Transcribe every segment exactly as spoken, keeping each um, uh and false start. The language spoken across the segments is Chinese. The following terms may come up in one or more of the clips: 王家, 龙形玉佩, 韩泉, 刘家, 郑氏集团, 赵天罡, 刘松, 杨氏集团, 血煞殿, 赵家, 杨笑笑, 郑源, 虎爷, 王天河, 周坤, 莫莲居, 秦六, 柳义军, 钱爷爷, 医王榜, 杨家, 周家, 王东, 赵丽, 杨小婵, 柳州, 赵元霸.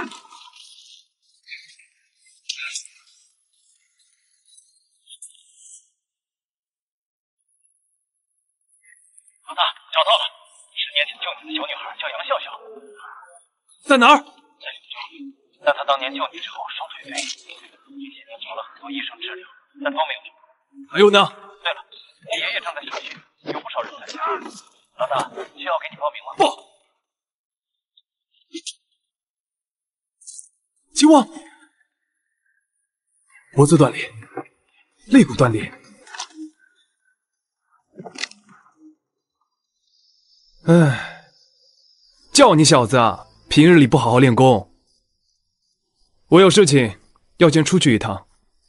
老大，找到了，十年前救你的小女孩叫杨笑笑，在哪儿？在柳州。但她当年救你之后双腿废，这些年找了很多医生治疗，但都没有用。还有呢？对了，你爷爷正在查询，有不少人在家。老大，需要给你报名吗？不。 秦王，脖子断裂，肋骨断裂。哎，叫你小子啊，平日里不好好练功。我有事情要先出去一趟，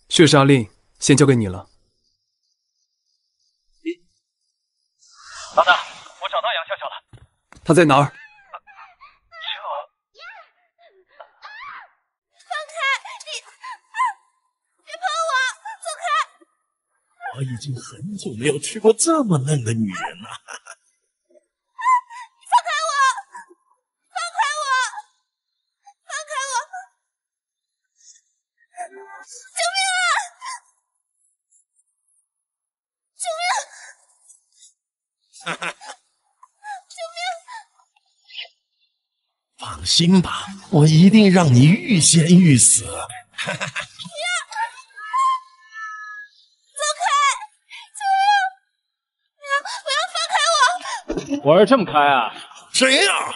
血杀令先交给你了。老大，我找到杨笑笑了。他在哪儿？ 我已经很久没有吃过这么嫩的女人了。你放开我！放开我！放开我！救命啊！救命！救命！放心吧，我一定让你欲仙欲死。玩这么开啊！谁呀、啊？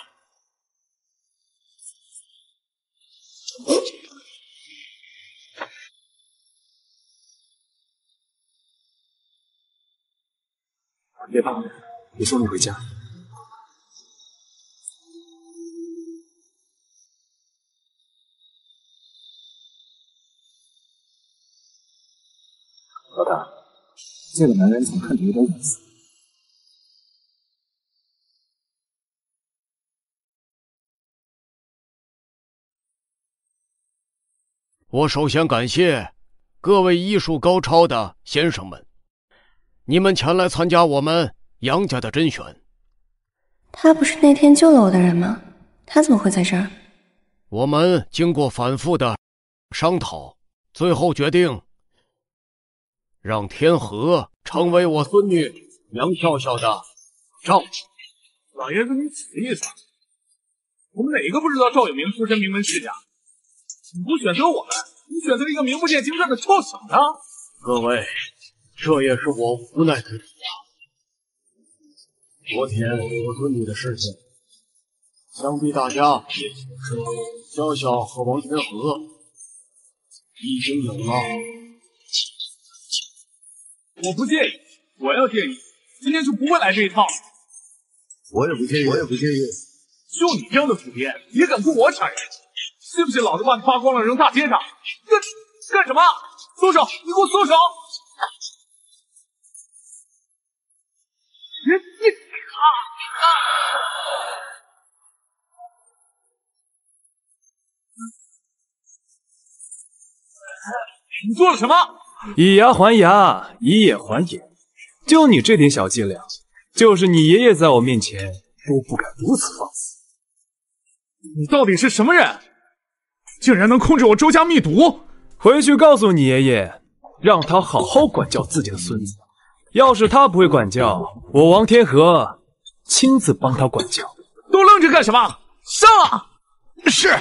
别怕，我送你回家。老大，这个男人怎么看着有点眼熟？ 我首先感谢各位医术高超的先生们，你们前来参加我们杨家的甄选。他不是那天救了我的人吗？他怎么会在这儿？我们经过反复的商讨，最后决定让天和成为我孙女杨笑笑的丈夫。老爷子，你此意啥？我们哪个不知道赵有明出身名门世家？ 你不选择我们，你选择一个名不见经传的臭小子。各位，这也是我无奈之举啊。昨天我孙女的事情，想必大家也清楚。潇潇和王天和已经有了。我不介意，我要介意，今天就不会来这一套了。我也不介意，我也不介意。就你这样的土鳖，也敢跟我抢人？ 信不信老子把你扒光了扔大街上？干干什么？松手！你给我松手！你你啊啊！你做了什么？以牙还牙，以眼还眼。就你这点小伎俩，就是你爷爷在我面前都不敢如此放肆。你到底是什么人？ 竟然能控制我周家密毒！回去告诉你爷爷，让他好好管教自己的孙子。要是他不会管教，我王天和亲自帮他管教。都愣着干什么？上啊！是。呃，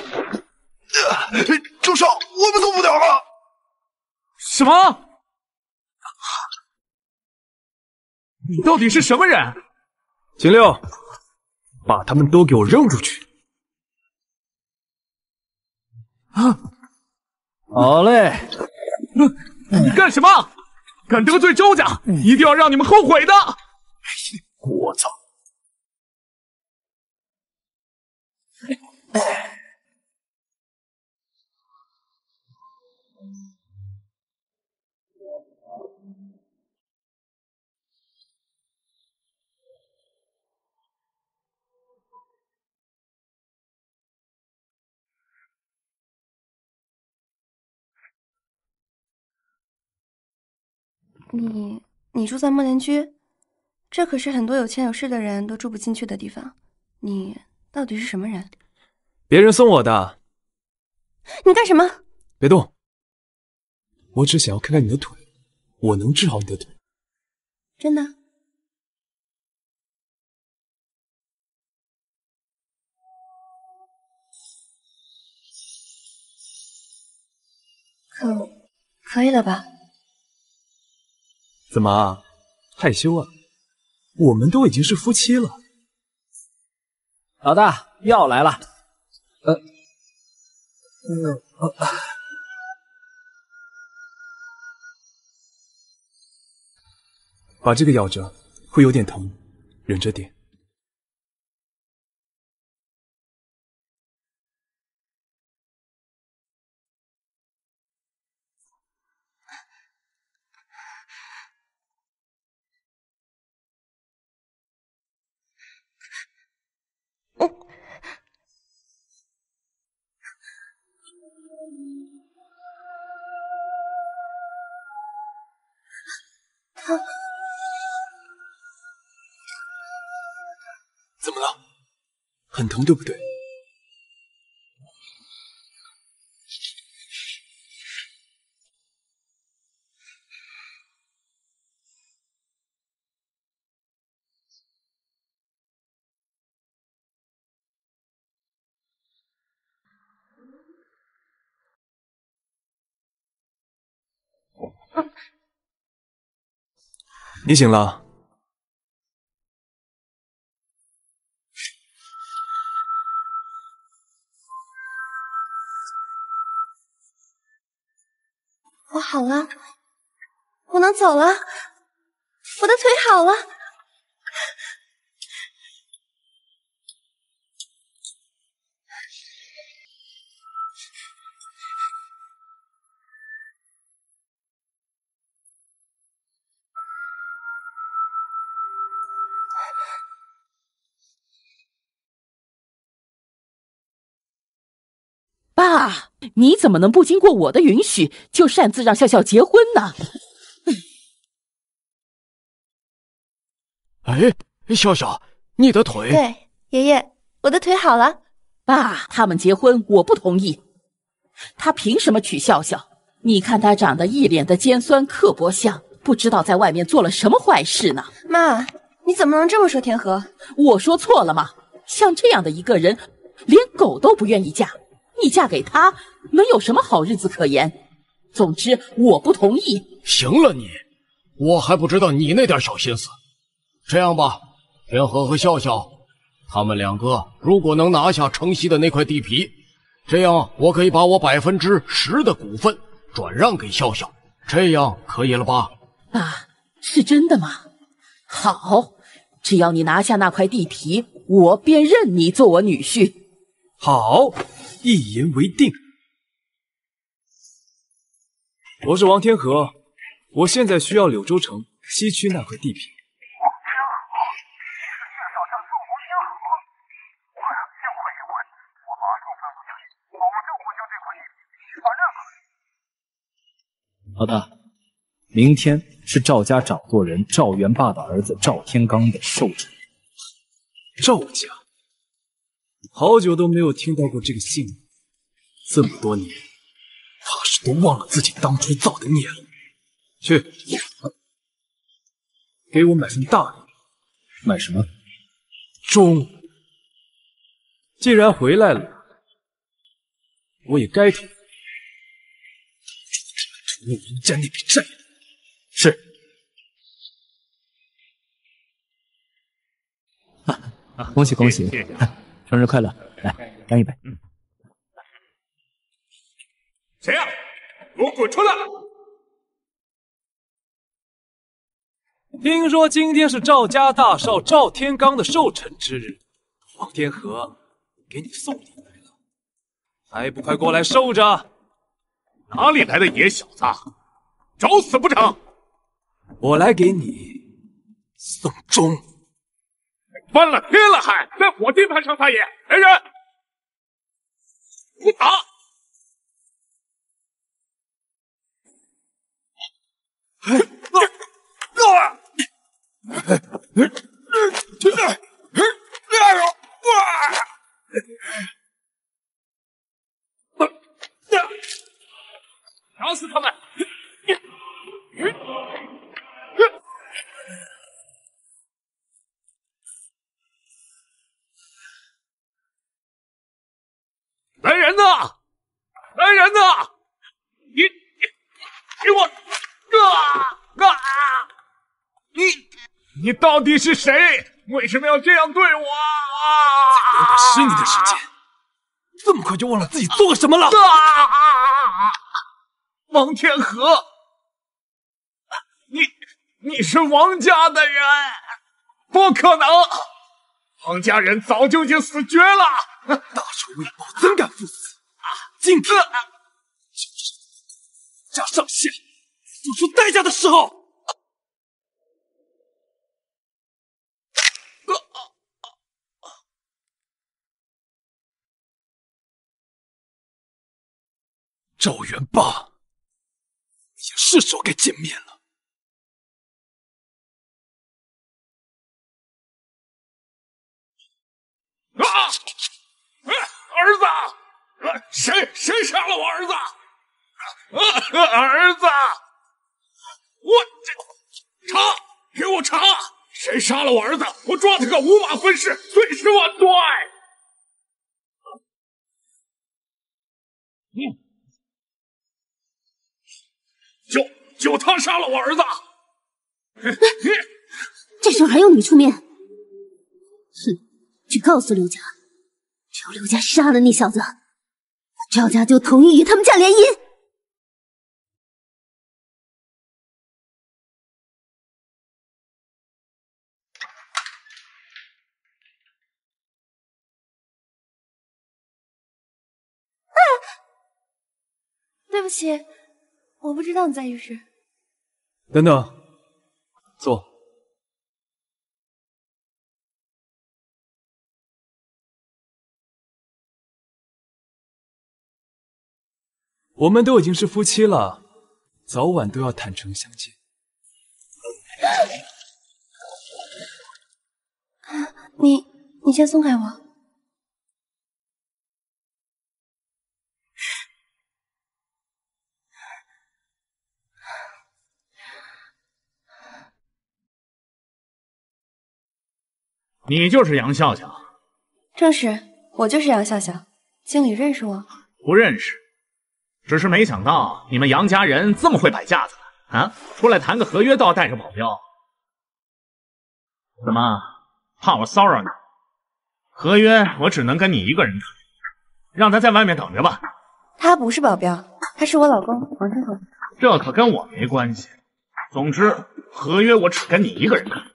周少，我们动不了了。什么？你到底是什么人？秦六，把他们都给我扔出去！ 啊，好嘞！你干什么？敢得罪周家，一定要让你们后悔的！我操！你你住在孟莲居，这可是很多有钱有势的人都住不进去的地方。你到底是什么人？别人送我的，你干什么？别动！我只想要看看你的腿，我能治好你的腿。真的？可可以了吧？怎么害羞啊？我们都已经是夫妻了。老大，药来了。呃。 嗯啊、把这个咬着，会有点疼，忍着点。嗯 他怎么了？很疼，对不对？嗯 你醒了，我好了，我能走了，我的腿好了。爸，你怎么能不经过我的允许就擅自让笑笑结婚呢？哎，笑笑，你的腿……对，爷爷，我的腿好了。爸，他们结婚我不同意。他凭什么娶笑笑？你看他长得一脸的尖酸刻薄相，不知道在外面做了什么坏事呢。妈，你怎么能这么说天和？我说错了吗？像这样的一个人，连狗都不愿意嫁。 你嫁给他能有什么好日子可言？总之我不同意。行了你，我还不知道你那点小心思。这样吧，天河和笑笑，他们两个如果能拿下城西的那块地皮，这样我可以把我百分之十的股份转让给笑笑，这样可以了吧？爸，是真的吗？好，只要你拿下那块地皮，我便认你做我女婿。好。 一言为定。我是王天河，我现在需要柳州城西区那块地皮。老大，明天是赵家掌舵人赵元霸的儿子赵天罡的寿辰。赵家。 好久都没有听到过这个姓名，这么多年，怕是都忘了自己当初造的孽了。去，给我买份大礼。买什么？钟。既然回来了，我也该同你赢家那笔债。是。啊，恭喜恭喜！谢谢啊 生日快乐！来，干一杯。嗯。谁呀、啊？给我滚出来！听说今天是赵家大少赵天罡的寿辰之日，王天河给你送礼来了，还不快过来收着？哪里来的野小子？找死不成？我来给你送钟。 翻了天了还，在我地盘上撒野！来人，给我打！哎，够了！哎，停下！哎，哎呦，哇！打死他们！来人呐！来人呐！你给我！啊啊！你你到底是谁？为什么要这样对我？我把十年的时间，这么快就忘了自己做过什么了？啊啊啊！ 王天河，你你是王家的人？不可能，王家人早就已经死绝了。大仇未报，怎敢赴死？今天就是家上下付出代价的时候。啊啊啊啊、赵元霸。 也是时候该见面了。啊！儿子，谁谁杀了我儿子？啊、儿子，我这查，给我查！谁杀了我儿子？我抓他个五马分尸，碎尸万段！嗯。 就就他杀了我儿子，这时候还用你出面？哼，去告诉刘家，只要刘家杀了那小子，赵家就同意与他们家联姻。啊，对不起。 我不知道你在浴室。等等，坐。我们都已经是夫妻了，早晚都要坦诚相见。啊，你你先松开我。你就是杨笑笑，正是，我就是杨笑笑。经理认识我？不认识，只是没想到你们杨家人这么会摆架子啊！出来谈个合约都要带个保镖，怎么怕我骚扰你？合约我只能跟你一个人谈，让他在外面等着吧。他不是保镖，他是我老公王天河。这可跟我没关系。总之，合约我只跟你一个人谈。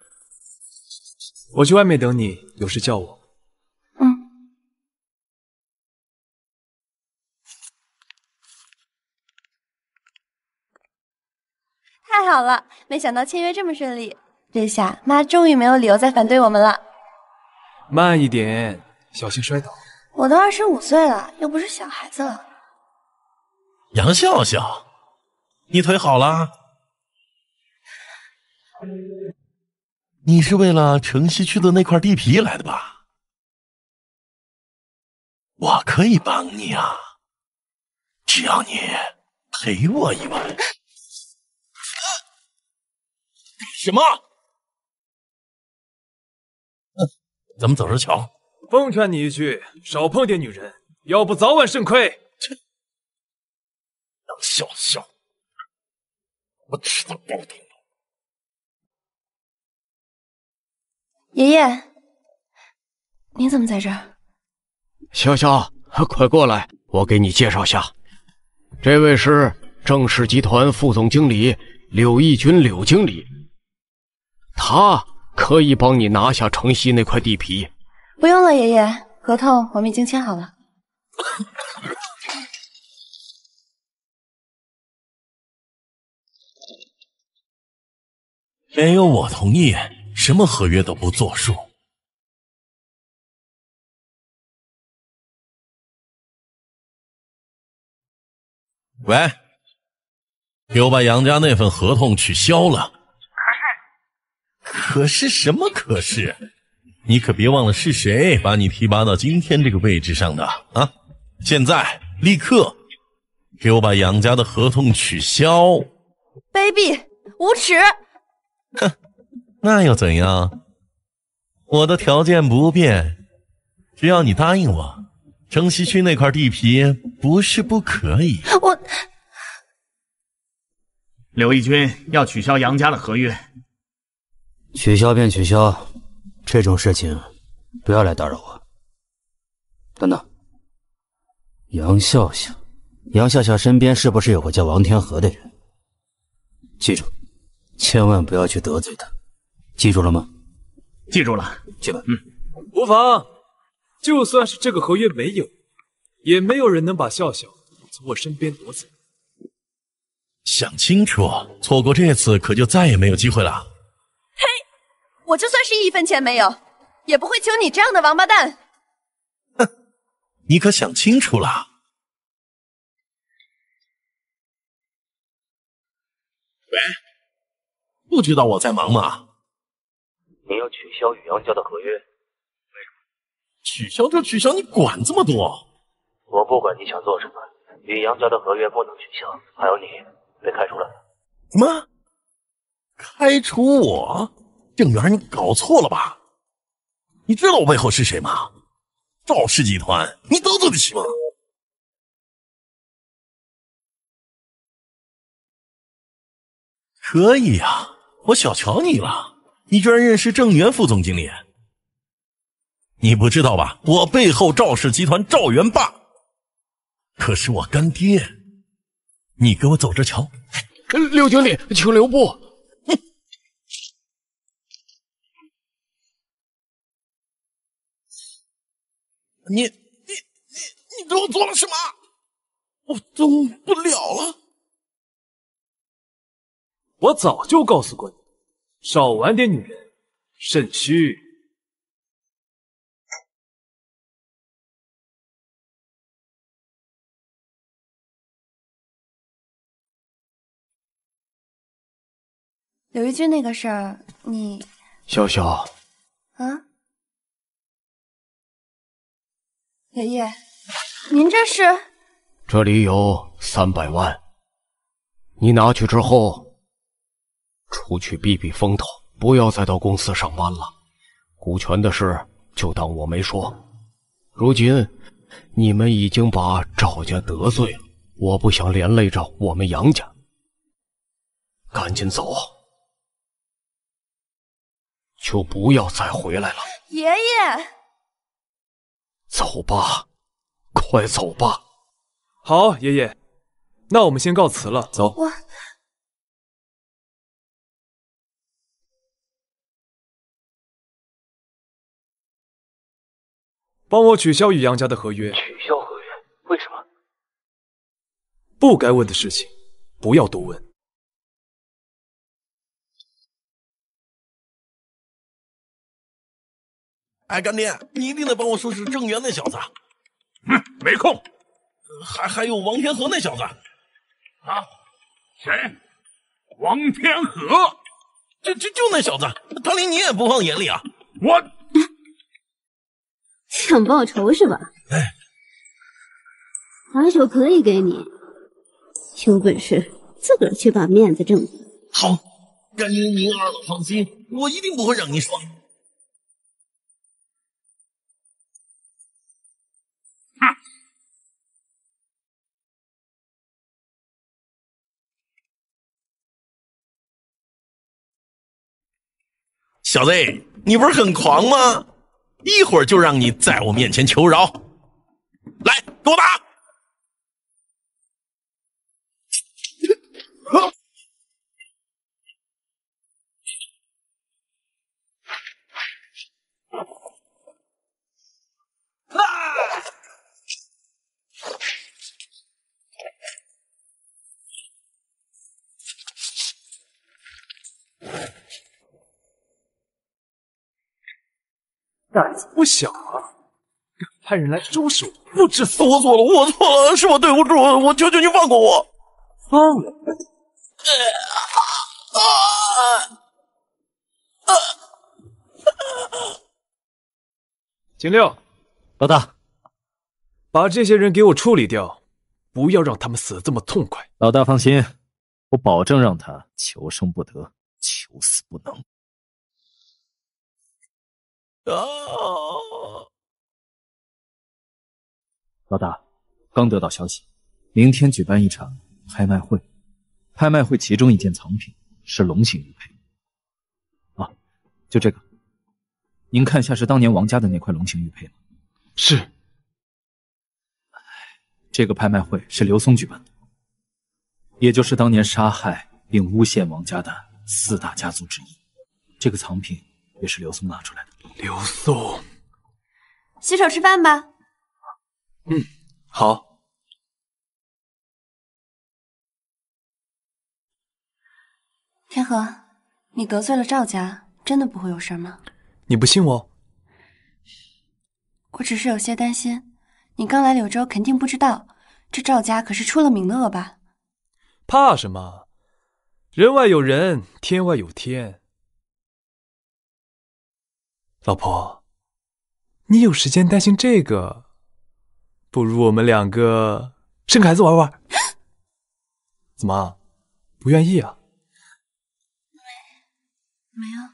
我去外面等你，有事叫我。嗯。太好了，没想到签约这么顺利，这下妈终于没有理由再反对我们了。慢一点，小心摔倒。我都二十五岁了，又不是小孩子了。杨笑笑，你腿好了？ 你是为了城西区的那块地皮来的吧？我可以帮你啊，只要你陪我一晚。干什么？嗯，咱们走着瞧。奉劝你一句，少碰点女人，要不早晚肾亏。杨笑笑，我吃他包头。 爷爷，你怎么在这儿？潇潇，快过来，我给你介绍下，这位是郑氏集团副总经理柳义军柳经理，他可以帮你拿下城西那块地皮。不用了，爷爷，合同我们已经签好了。没有我同意。 什么合约都不作数。喂，给我把杨家那份合同取消了。可是，可是什么？可是，你可别忘了是谁把你提拔到今天这个位置上的啊！现在立刻给我把养家的合同取消。卑鄙无耻！哼，那又怎样？我的条件不变，只要你答应我，城西区那块地皮不是不可以。我。 柳义军要取消杨家的合约，取消便取消，这种事情不要来打扰我。等等，杨笑笑，杨笑笑身边是不是有个叫王天河的人？记住，千万不要去得罪他，记住了吗？记住了，去吧。嗯，无妨，就算是这个合约没有，也没有人能把笑笑从我身边夺走。 想清楚，错过这次可就再也没有机会了。嘿，我就算是一分钱没有，也不会求你这样的王八蛋。哼，你可想清楚了？喂，不知道我在忙吗？你要取消与杨家的合约？为什么？取消就取消，你管这么多？我不管你想做什么，与杨家的合约不能取消。还有你。 被开除了？什么？开除我？郑源，你搞错了吧？你知道我背后是谁吗？赵氏集团，你得罪得起吗？可以呀、啊，我小瞧你了，你居然认识郑源副总经理。你不知道吧？我背后赵氏集团赵元霸，可是我干爹。 你给我走着瞧！柳经理，请留步！哼！你、你、你、你对我做了什么？我动不了了！我早就告诉过你，少玩点女人，肾虚。柳玉君那个事儿，你笑笑啊，爷爷，您这是？这里有三百万，你拿去之后，出去避避风头，不要再到公司上班了。股权的事就当我没说。如今你们已经把赵家得罪了，我不想连累着我们杨家，赶紧走。 就不要再回来了，爷爷。走吧，快走吧。好，爷爷，那我们先告辞了。走。我。帮我取消与杨家的合约。取消合约？为什么？不该问的事情，不要多问。 哎，干爹，你一定得帮我收拾郑源那小子。嗯，没空。还还有王天河那小子。啊？谁？王天河？就就就那小子，他连你也不放眼里啊！我想报仇是吧？哎，还手可以给你，有本事自个儿去把面子挣回来。好，干爹您二老放心，我一定不会让您爽。 小子，你不是很狂吗？一会儿就让你在我面前求饶，来，给我打！啊！啊！ 胆子不小啊！敢派人来收拾我！不止我错了，我错了，是我对不住，我求求你放过我！放了！啊啊啊！景六，老大，把这些人给我处理掉，不要让他们死得这么痛快。老大放心，我保证让他求生不得，求死不能。啊！老大，刚得到消息，明天举办一场拍卖会，拍卖会其中一件藏品是龙形玉佩。啊，就这个，您看下是当年王家的那块龙形玉佩吗？是。 这个拍卖会是刘松举办的，也就是当年杀害并诬陷王家的四大家族之一。这个藏品也是刘松拿出来的。刘松，洗手吃饭吧。嗯，好。天河，你得罪了赵家，真的不会有事吗？你不信我？我只是有些担心。 你刚来柳州，肯定不知道，这赵家可是出了名的恶霸。怕什么？人外有人，天外有天。老婆，你有时间担心这个，不如我们两个生个孩子玩玩。怎么，不愿意啊？没，没有。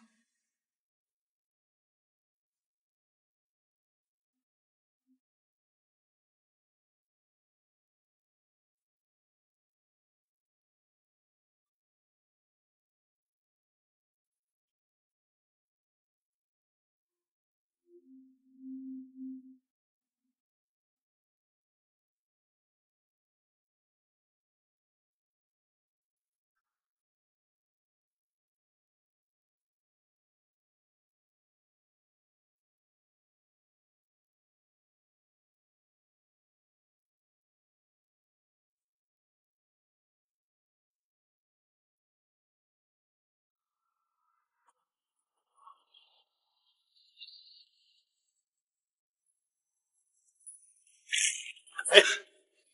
哎呀！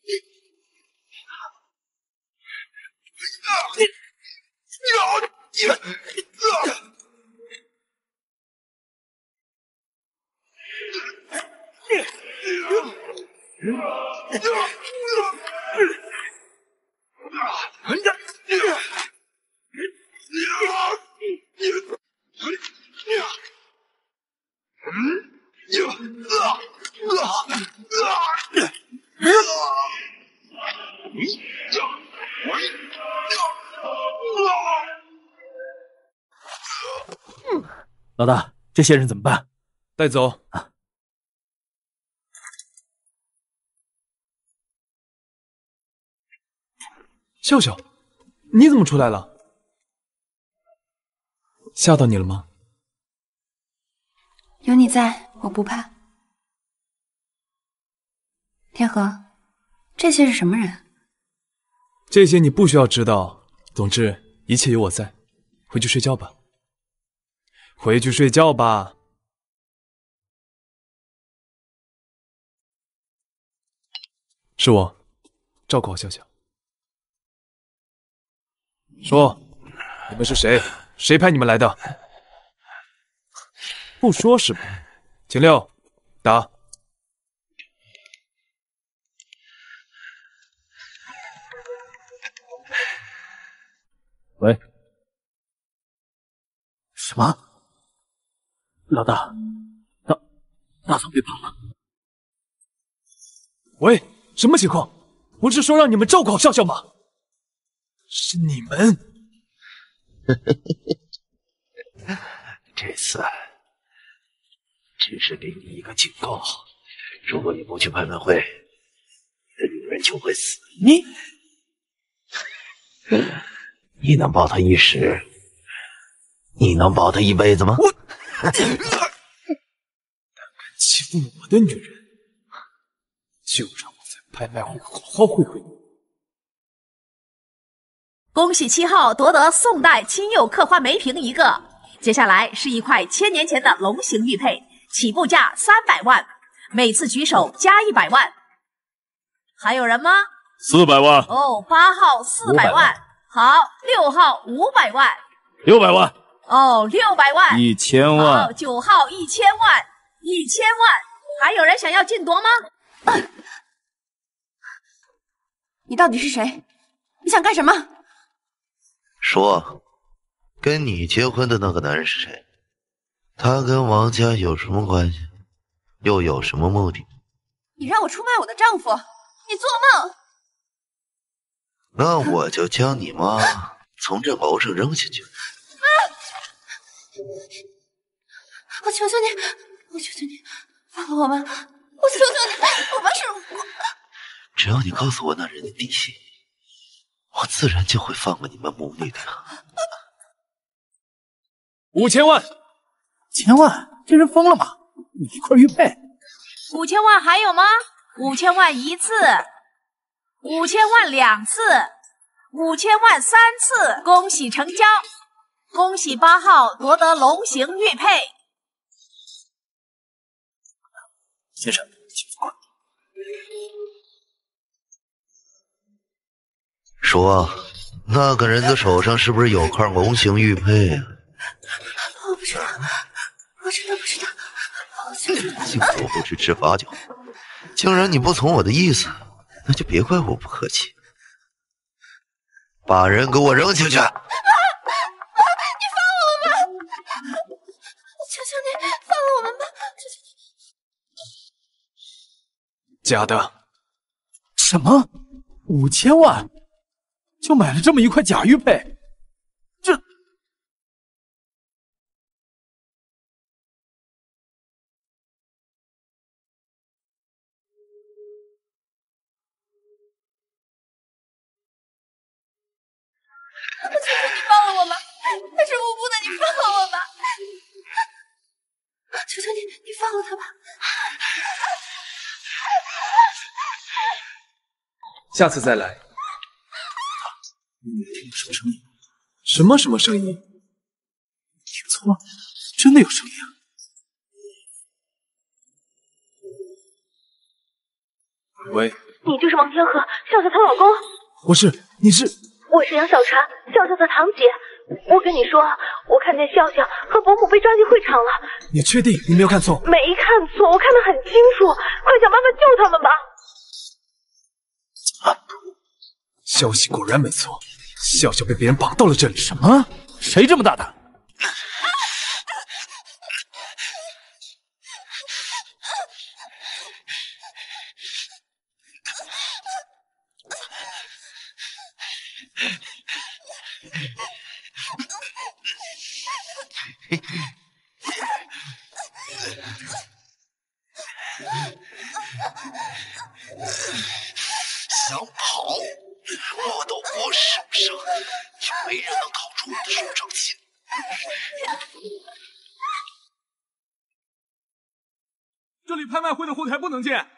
你，你，你， 老大，这些人怎么办？带走。啊、笑笑，你怎么出来了？吓到你了吗？有你在，我不怕。 天河，这些是什么人？这些你不需要知道。总之，一切有我在。回去睡觉吧。回去睡觉吧。是我，照顾好笑笑。说，你们是谁？谁派你们来的？不说是吧？秦六，打。 喂，什么？老大，大大嫂被绑了。喂，什么情况？不是说让你们照顾好笑笑吗？是你们！这次只是给你一个警告，如果你不去拍卖会，你的女人就会死。你。你能保他一时，你能保他一辈子吗？我胆敢欺负我的女人，就让我在拍卖会好好会会你！恭喜七号夺得宋代青釉刻花梅瓶一个，接下来是一块千年前的龙形玉佩，起步价三百万，每次举手加一百万。还有人吗？四百万。哦，八号四百万。 好，六号五百万，六百万哦，六百万，一千万。好，九号一千万，一千万。还有人想要竞夺吗？你到底是谁？你想干什么？说，跟你结婚的那个男人是谁？他跟王家有什么关系？又有什么目的？你让我出卖我的丈夫，你做梦！那我就将你妈从这楼上扔下去！啊！我求求你，我求求你，放了我妈！我求求你，我妈是我……只要你告诉我那人的底细，我自然就会放过你们母女的。五千万！千万？这人疯了吗？你一块玉佩？五千万还有吗？五千万一次。五千万两次，五千万三次，恭喜成交！恭喜八号夺得龙形玉佩。先生，请付款。说，那个人的手上是不是有块龙形玉佩啊？我不知道，我真的不知道。幸亏我不是执法角，竟然你不从我的意思。 那就别怪我不客气，把人给我扔进去！啊啊！你放我们吧！求求你放了我们吧！求求你！假的！什么？五千万就买了这么一块假玉佩？这……下次再来。你听到什么声音？什么什么声音？你听错了，真的有声音啊！喂，你就是王天河，笑笑她老公？我是，你是？我是杨小婵，笑笑的堂姐。我跟你说，我看见笑笑和伯母被抓进会场了。你确定你没有看错？没看错，我看得很清楚。快想办法救他们吧！ 消息果然没错，笑笑被别人绑到了这里。什么？谁这么大胆？想跑？ 落到我手上，也没人能逃出我的手掌心。这里拍卖会的后台不能进。呃，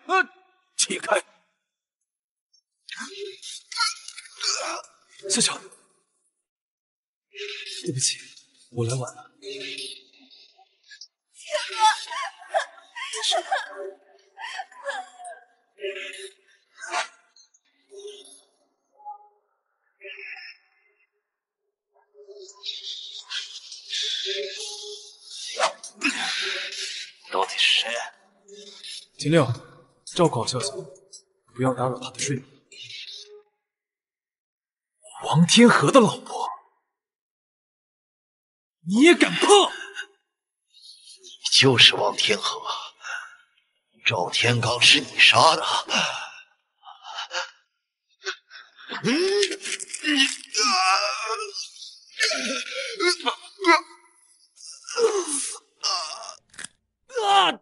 解开。笑笑，对不起，我来晚了。天哥。 到底是谁？秦六，照顾好笑笑，不要打扰她的睡眠。王天河的老婆，你也敢碰？你就是王天河，赵天罡是你杀的。嗯，你啊！ 啊啊啊！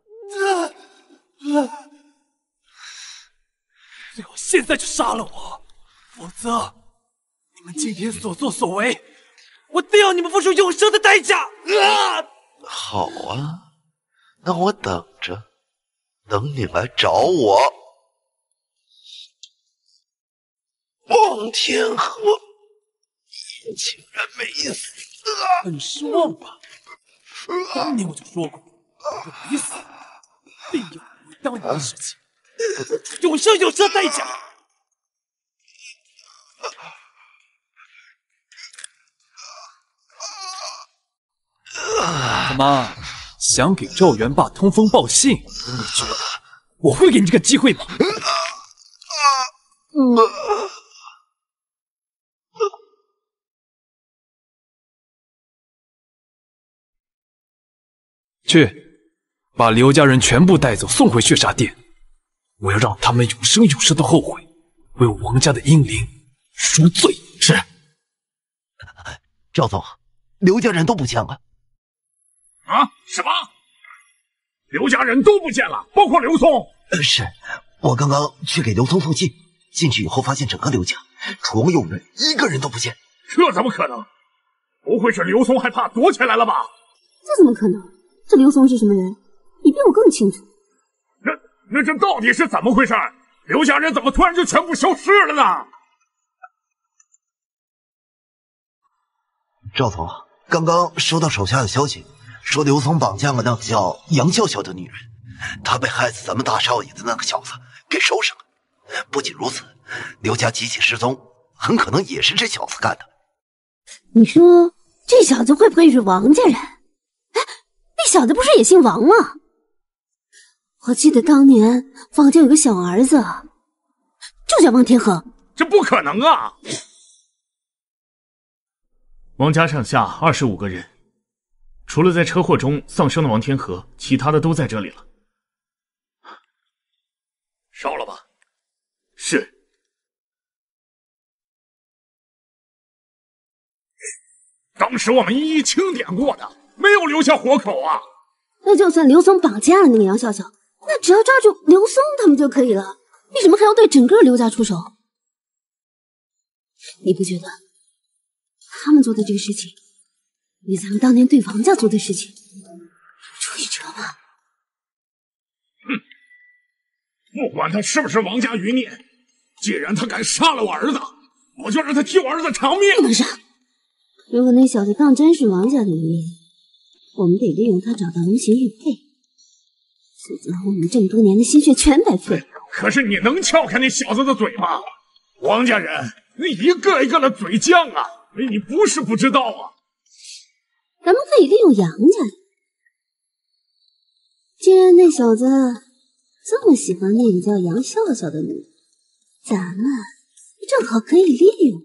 最好现在就杀了我，否则你们今天所作所为，我定要你们付出永生的代价！啊！好啊，那我等着，等你来找我。王天河，你竟然没死！很失望吧？ 当年我就说过，我没死，定有我当年的事情，永生有这代价。他妈，想给赵元霸通风报信，你觉得我会给你这个机会吗？嗯去，把刘家人全部带走，送回血煞殿。我要让他们永生永世的后悔，为王家的英灵赎罪。是。赵总，刘家人都不见了。啊？什么？刘家人都不见了，包括刘松。呃，是我刚刚去给刘松送信，进去以后发现整个刘家，除了佣人，一个人都不见。这怎么可能？不会是刘松害怕躲起来了吧？这怎么可能？这刘松是什么人？你比我更清楚。那那这到底是怎么回事？刘家人怎么突然就全部消失了呢？赵总，刚刚收到手下的消息，说刘松绑架了那个叫杨笑笑的女人，她被害死咱们大少爷的那个小子给收拾了。不仅如此，刘家几起失踪，很可能也是这小子干的。 你说这小子会不会是王家人？哎，那小子不是也姓王吗？我记得当年王家有个小儿子，就叫王天恒。这不可能啊！王家上下二十五个人，除了在车祸中丧生的王天和，其他的都在这里了。烧了吧？是。 当时我们一一清点过的，没有留下活口啊。那就算刘松绑架了那个杨笑笑，那只要抓住刘松他们就可以了。为什么还要对整个刘家出手？你不觉得他们做的这个事情，与咱们当年对王家做的事情出一辙吗？哼，不管他是不是王家余孽，既然他敢杀了我儿子，我就让他替我儿子偿命。不能杀。 如果那小子当真是王家的余孽，我们得利用他找到龙行玉佩，这就让我们这么多年的心血全白费。可是你能撬开那小子的嘴吗？王家人那一个一个的嘴犟啊，你不是不知道啊。咱们可以利用杨家人，既然那小子这么喜欢那个叫杨笑笑的女人，咱们正好可以利用。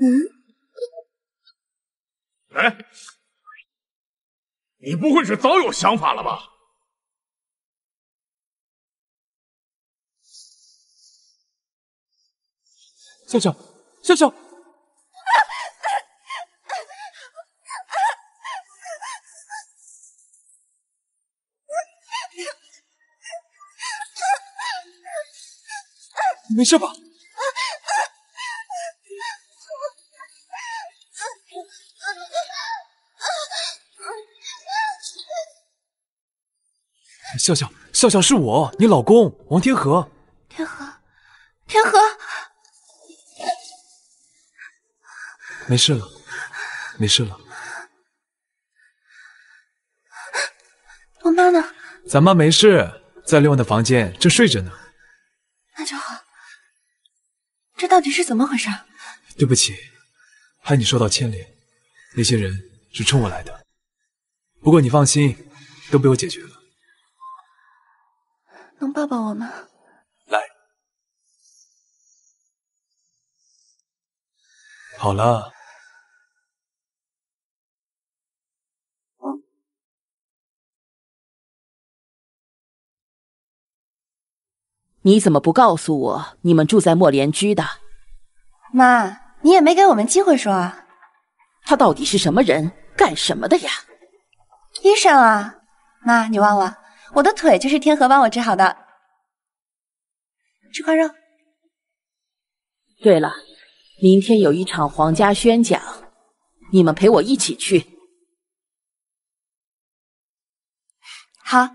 嗯。 哎，你不会是早有想法了吧？笑笑，笑笑，没事吧？ 笑笑，笑笑是我，你老公王天和。天和，天和，没事了，没事了。我妈呢？咱妈没事，在另外的房间正睡着呢。那就好。这到底是怎么回事？对不起，害你受到牵连。那些人是冲我来的，不过你放心，都被我解决了。 能抱抱我吗？来，好了。嗯、你怎么不告诉我你们住在莫莲居的？妈，你也没给我们机会说啊。他到底是什么人？干什么的呀？医生啊，妈，你忘了？ 我的腿就是天河帮我治好的，吃块肉。对了，明天有一场皇家宣讲，你们陪我一起去。好。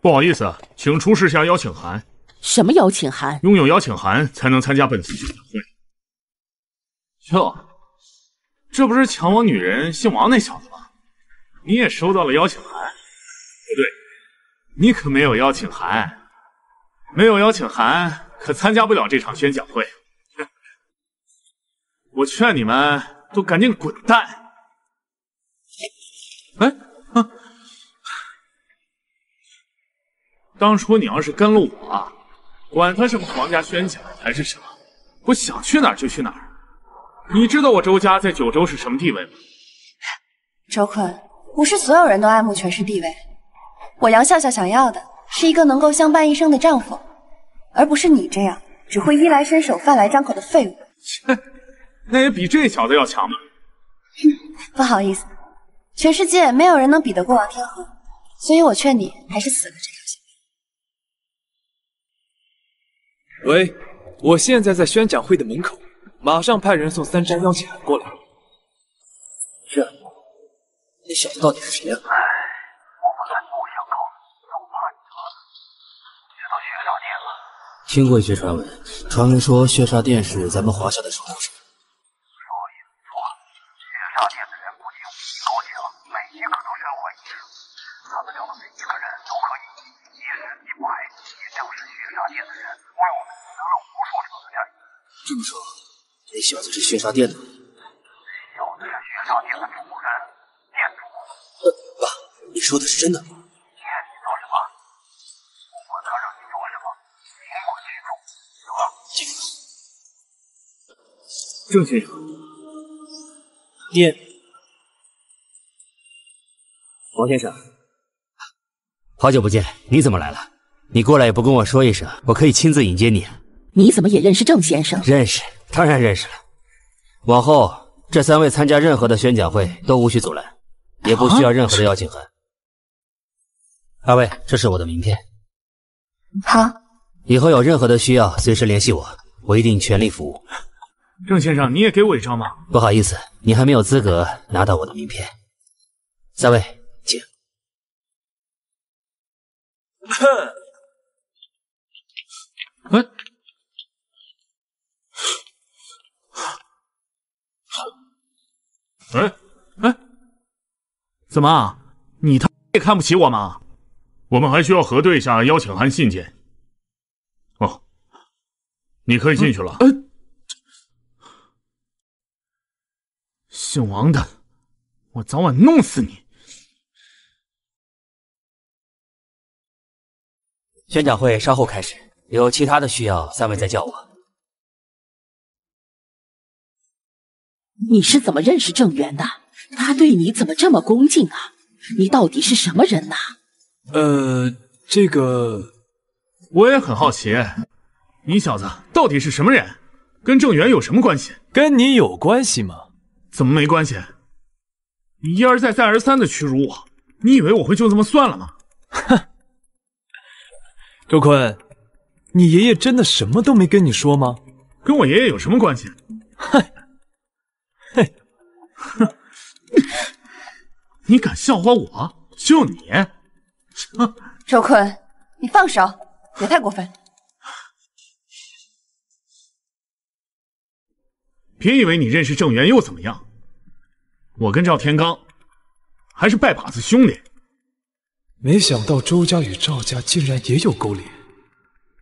不好意思，请出示下邀请函。什么邀请函？拥有邀请函才能参加本次讲会。哟，这不是抢我女人姓王那小子吗？ 你也收到了邀请函？不对，你可没有邀请函，没有邀请函可参加不了这场宣讲会。我劝你们都赶紧滚蛋！哎，啊，当初你要是跟了我，管他什么皇家宣讲还是什么，我想去哪儿就去哪儿。你知道我周家在九州是什么地位吗？周坤，不是所有人都爱慕权势地位。我杨笑笑想要的是一个能够相伴一生的丈夫，而不是你这样只会衣来伸手、饭来张口的废物。切，那也比这小子要强吧？哼，不好意思，全世界没有人能比得过王天河，所以我劝你还是死了这条心。喂，我现在在宣讲会的门口，马上派人送三张邀请函过来。 这那小子到底是谁呀、啊？我本来不想告诉你，又怕你查出，直到薛沙店了。听过一些传闻，传闻说薛沙店是咱们华夏的守护神。说也没错，薛沙店的人不仅武艺高强，每一个都身怀异术。咱们两个每一个人都可以一使一败。也正是薛沙店的人，为我们赢了无数场的战役。这么说，那小子是薛沙店的？ 你说的是真的吗？你说什么？我能让你说什么？言归正传，行吧？郑先生，你，王先生，好久不见，你怎么来了？你过来也不跟我说一声，我可以亲自迎接你。你怎么也认识郑先生？认识，当然认识了。往后这三位参加任何的宣讲会都无需阻拦，也不需要任何的邀请函。啊 二位，这是我的名片。好，以后有任何的需要，随时联系我，我一定全力服务。郑先生，你也给我一张吧。不好意思，你还没有资格拿到我的名片。三位，请。哎，哎，哎，怎么，你他妈也看不起我吗？ 我们还需要核对一下邀请函信件。哦，你可以进去了。呃呃、姓王的，我早晚弄死你！宣讲会稍后开始，有其他的需要，三位再叫我。你是怎么认识郑源的？他对你怎么这么恭敬啊？你到底是什么人呐、啊？ 呃，这个我也很好奇，你小子到底是什么人？跟郑源有什么关系？跟你有关系吗？怎么没关系？你一而再、再而三的屈辱我，你以为我会就这么算了吗？哼！周坤，你爷爷真的什么都没跟你说吗？跟我爷爷有什么关系？嗨，嘿，哼！你敢笑话我？就你！ 周坤，你放手，别太过分！别以为你认识郑源又怎么样？我跟赵天罡还是拜把子兄弟。没想到周家与赵家竟然也有勾连。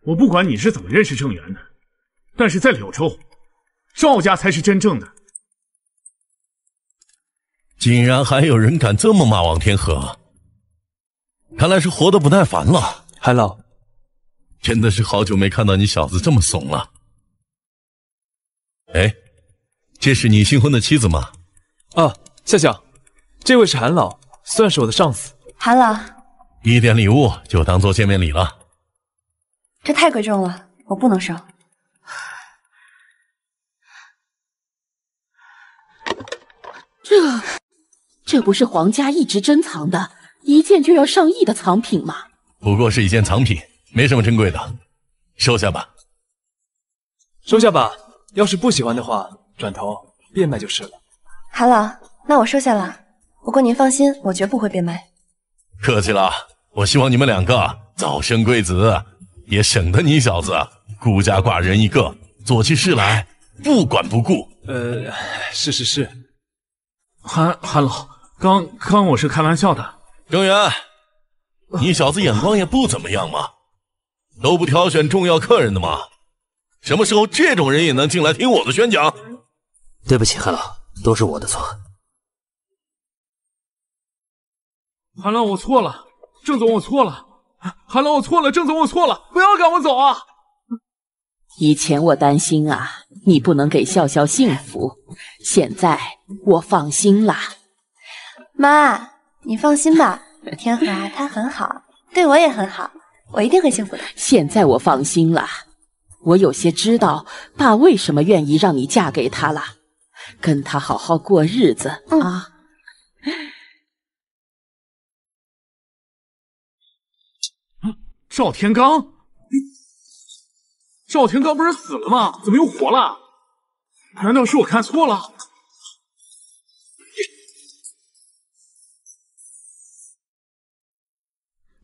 我不管你是怎么认识郑源的，但是在柳州，赵家才是真正的。竟然还有人敢这么骂王天河！ 看来是活得不耐烦了，海老，真的是好久没看到你小子这么怂了。哎，这是你新婚的妻子吗？啊，夏夏，这位是韩老，算是我的上司。韩老，一点礼物就当做见面礼了。这太贵重了，我不能收。这，这不是皇家一直珍藏的？ 一件就要上亿的藏品吗？不过是一件藏品，没什么珍贵的，收下吧。收下吧，要是不喜欢的话，转头变卖就是了。韩老，那我收下了。不过您放心，我绝不会变卖。客气了，我希望你们两个早生贵子，也省得你小子孤家寡人一个，做起事来不管不顾。呃，是是是。韩韩老，刚刚我是开玩笑的。 郑源，你小子眼光也不怎么样嘛，都不挑选重要客人的嘛，什么时候这种人也能进来听我的宣讲？对不起，韩老，都是我的错。韩老，我错了，郑总，我错了，韩老，我错了，郑总，我错了，不要赶我走啊！以前我担心啊，你不能给笑笑幸福，现在我放心啦。妈，你放心吧，天河啊，他很好，对我也很好，我一定会幸福的。现在我放心了，我有些知道爸为什么愿意让你嫁给他了，跟他好好过日子、嗯、啊。赵天罡，赵天罡不是死了吗？怎么又活了？难道是我看错了？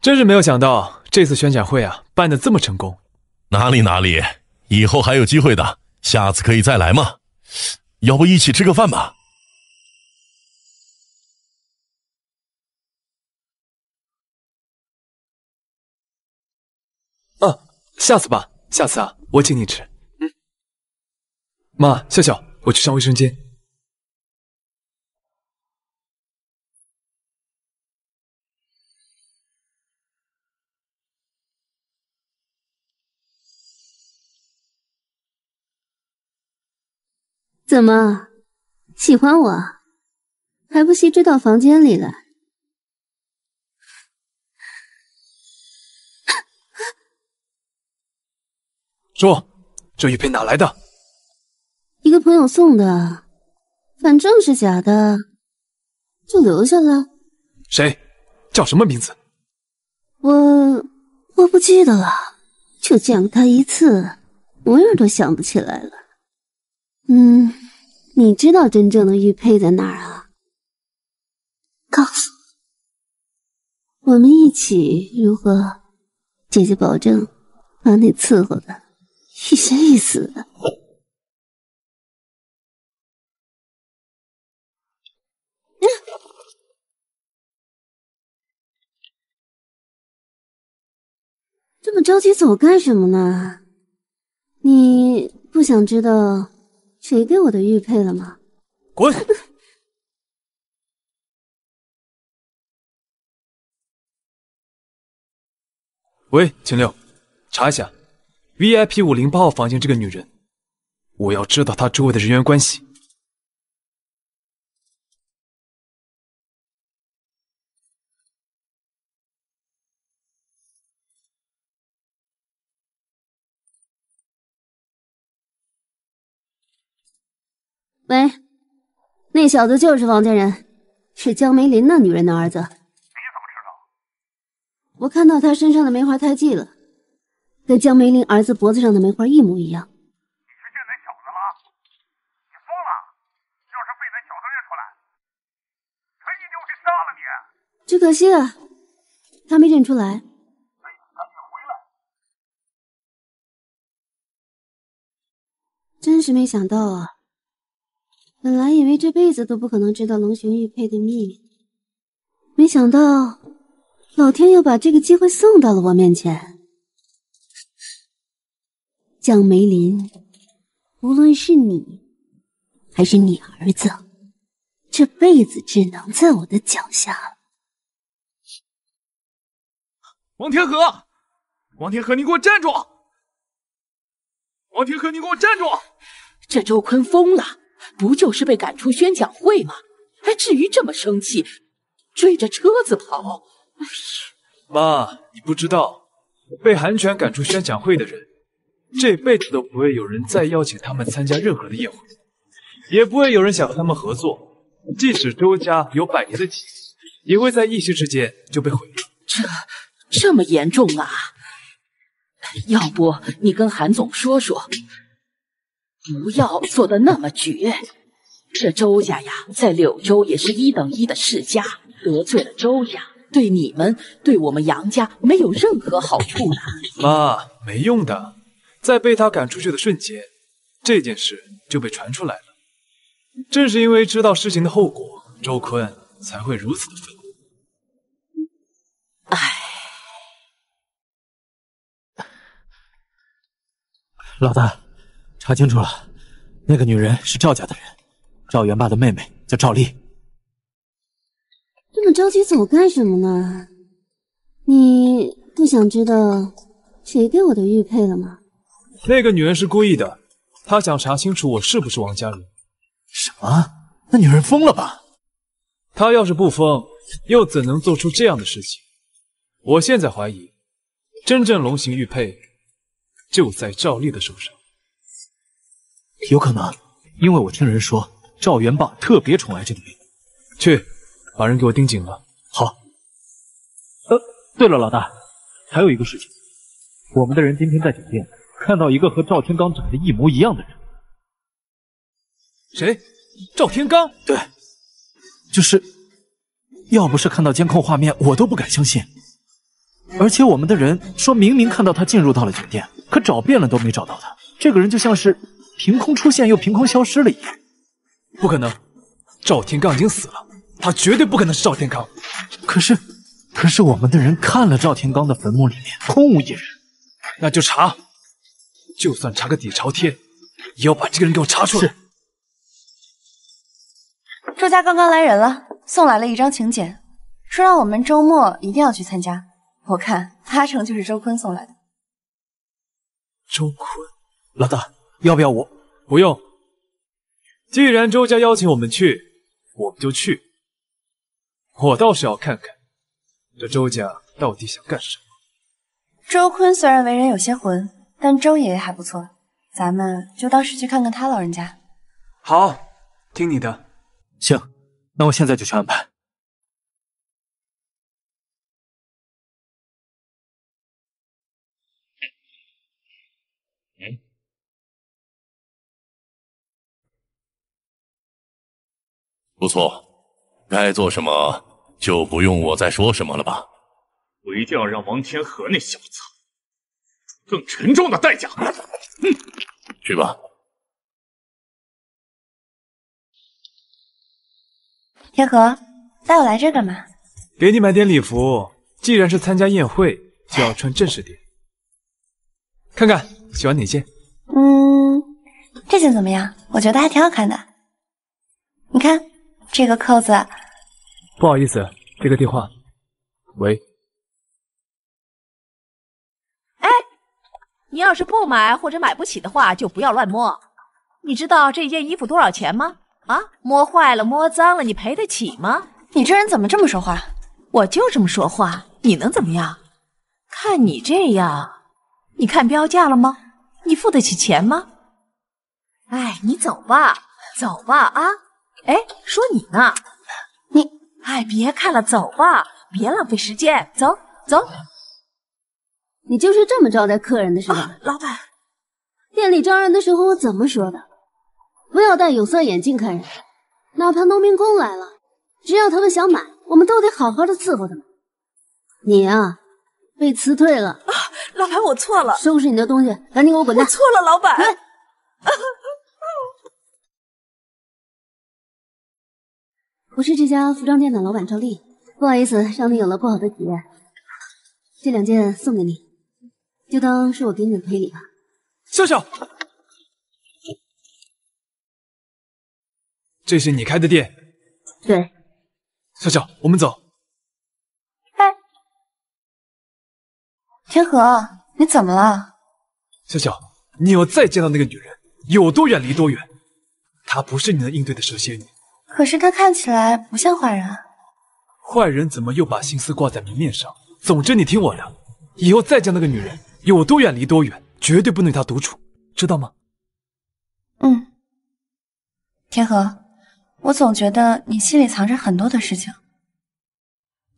真是没有想到，这次宣讲会啊办得这么成功。哪里哪里，以后还有机会的，下次可以再来嘛。要不一起吃个饭吧？啊，下次吧，下次啊，我请你吃。嗯。妈，笑笑，我去上卫生间。 怎么，喜欢我，还不惜追到房间里来？说，这玉佩哪来的？一个朋友送的，反正是假的，就留下了。谁？叫什么名字？我我不记得了，就见过他一次，模样都想不起来了。 嗯，你知道真正的玉佩在哪儿啊？告诉我，我们一起如何？姐姐保证把你伺候的一生一死的。嗯、这么着急走干什么呢？你不想知道？ 谁给我的玉佩了吗？滚！喂，秦六，查一下 V I P 五零八号房间这个女人，我要知道她周围的人员关系。喂，那小子就是房间人，是江梅林那女人的儿子。你怎么知道？我看到他身上的梅花胎记了，跟江梅林儿子脖子上的梅花一模一样。你去见那小子了？你疯了！要是被那小子认出来，他一定会杀了你。只可惜啊，他没认出来。哎，赶紧回来！真是没想到啊！ 本来以为这辈子都不可能知道龙寻玉佩的秘密，没想到老天又把这个机会送到了我面前。江梅林，无论是你还是你儿子，这辈子只能在我的脚下了。王天河，王天河，你给我站住！王天河，你给我站住！这周坤疯了。 不就是被赶出宣讲会吗？还至于这么生气，追着车子跑？哎呀，妈，你不知道，被韩泉赶出宣讲会的人，这辈子都不会有人再邀请他们参加任何的宴会，也不会有人想和他们合作。即使周家有百年的基业，也会在一夕之间就被毁灭。这这么严重啊？要不你跟韩总说说？ 不要做的那么绝，这周家呀，在柳州也是一等一的世家，得罪了周家，对你们、对我们杨家没有任何好处呢。妈，没用的，在被他赶出去的瞬间，这件事就被传出来了。正是因为知道事情的后果，周坤才会如此的愤怒。哎，老大。 查清楚了，那个女人是赵家的人，赵元霸的妹妹叫赵丽。这么着急走干什么呢？你不想知道谁给我的玉佩了吗？那个女人是故意的，她想查清楚我是不是王家人。什么？那女人疯了吧？他要是不疯，又怎能做出这样的事情？我现在怀疑，真正龙形玉佩就在赵丽的手上。有可能，因为我听人说赵元霸特别宠爱这个女人。去，把人给我盯紧了。好。呃，对了，老大，还有一个事情，我们的人今天在酒店看到一个和赵天罡长得一模一样的人。谁？赵天罡？对。 就是要不是看到监控画面，我都不敢相信。而且我们的人说明明看到他进入到了酒店，可找遍了都没找到他。这个人就像是凭空出现又凭空消失了一样。不可能，赵天罡已经死了，他绝对不可能是赵天罡。可是，可是我们的人看了赵天罡的坟墓里面空无一人，那就查，就算查个底朝天，也要把这个人给我查出来。是。 周家刚刚来人了，送来了一张请柬，说让我们周末一定要去参加。我看八成就是周坤送来的。周坤，老大，要不要我？不用。既然周家邀请我们去，我们就去。我倒是要看看，这周家到底想干什么。周坤虽然为人有些混，但周爷爷还不错，咱们就当是去看看他老人家。好，听你的。 行，那我现在就去安排。嗯，不错，该做什么就不用我再说什么了吧？我一定要让王天河那小子付出更沉重的代价。嗯，去吧。 天河，带我来这干嘛？给你买点礼服，既然是参加宴会，就要穿正式点。看看喜欢哪件？嗯，这件怎么样？我觉得还挺好看的。你看这个扣子。不好意思，这个电话。喂。哎，你要是不买或者买不起的话，就不要乱摸。你知道这件衣服多少钱吗？ 啊，摸坏了，摸脏了，你赔得起吗？你这人怎么这么说话？我就这么说话，你能怎么样？看你这样，你看标价了吗？你付得起钱吗？哎，你走吧，走吧啊！哎，说你呢，你哎，别看了，走吧，别浪费时间，走走。你就是这么招待客人的是吧？啊，老板，店里招人的时候我怎么说的？ 不要戴有色眼镜看人，哪怕农民工来了，只要他们想买，我们都得好好的伺候他们。你啊，被辞退了啊！老板，我错了。收拾你的东西，赶紧给我滚蛋！我错了，老板。滚！我是这家服装店的老板赵丽，不好意思让你有了不好的体验。这两件送给你，就当是我给你的赔礼吧。笑笑。 这是你开的店，对。小小，我们走。哎，天河，你怎么了？小小，你以后再见到那个女人，有多远离多远。她不是你能应对的蛇蝎女。可是她看起来不像坏人啊。坏人怎么又把心思挂在明面上？总之，你听我的，以后再见那个女人，有多远离多远，绝对不能与她独处，知道吗？嗯，天河。 我总觉得你心里藏着很多的事情。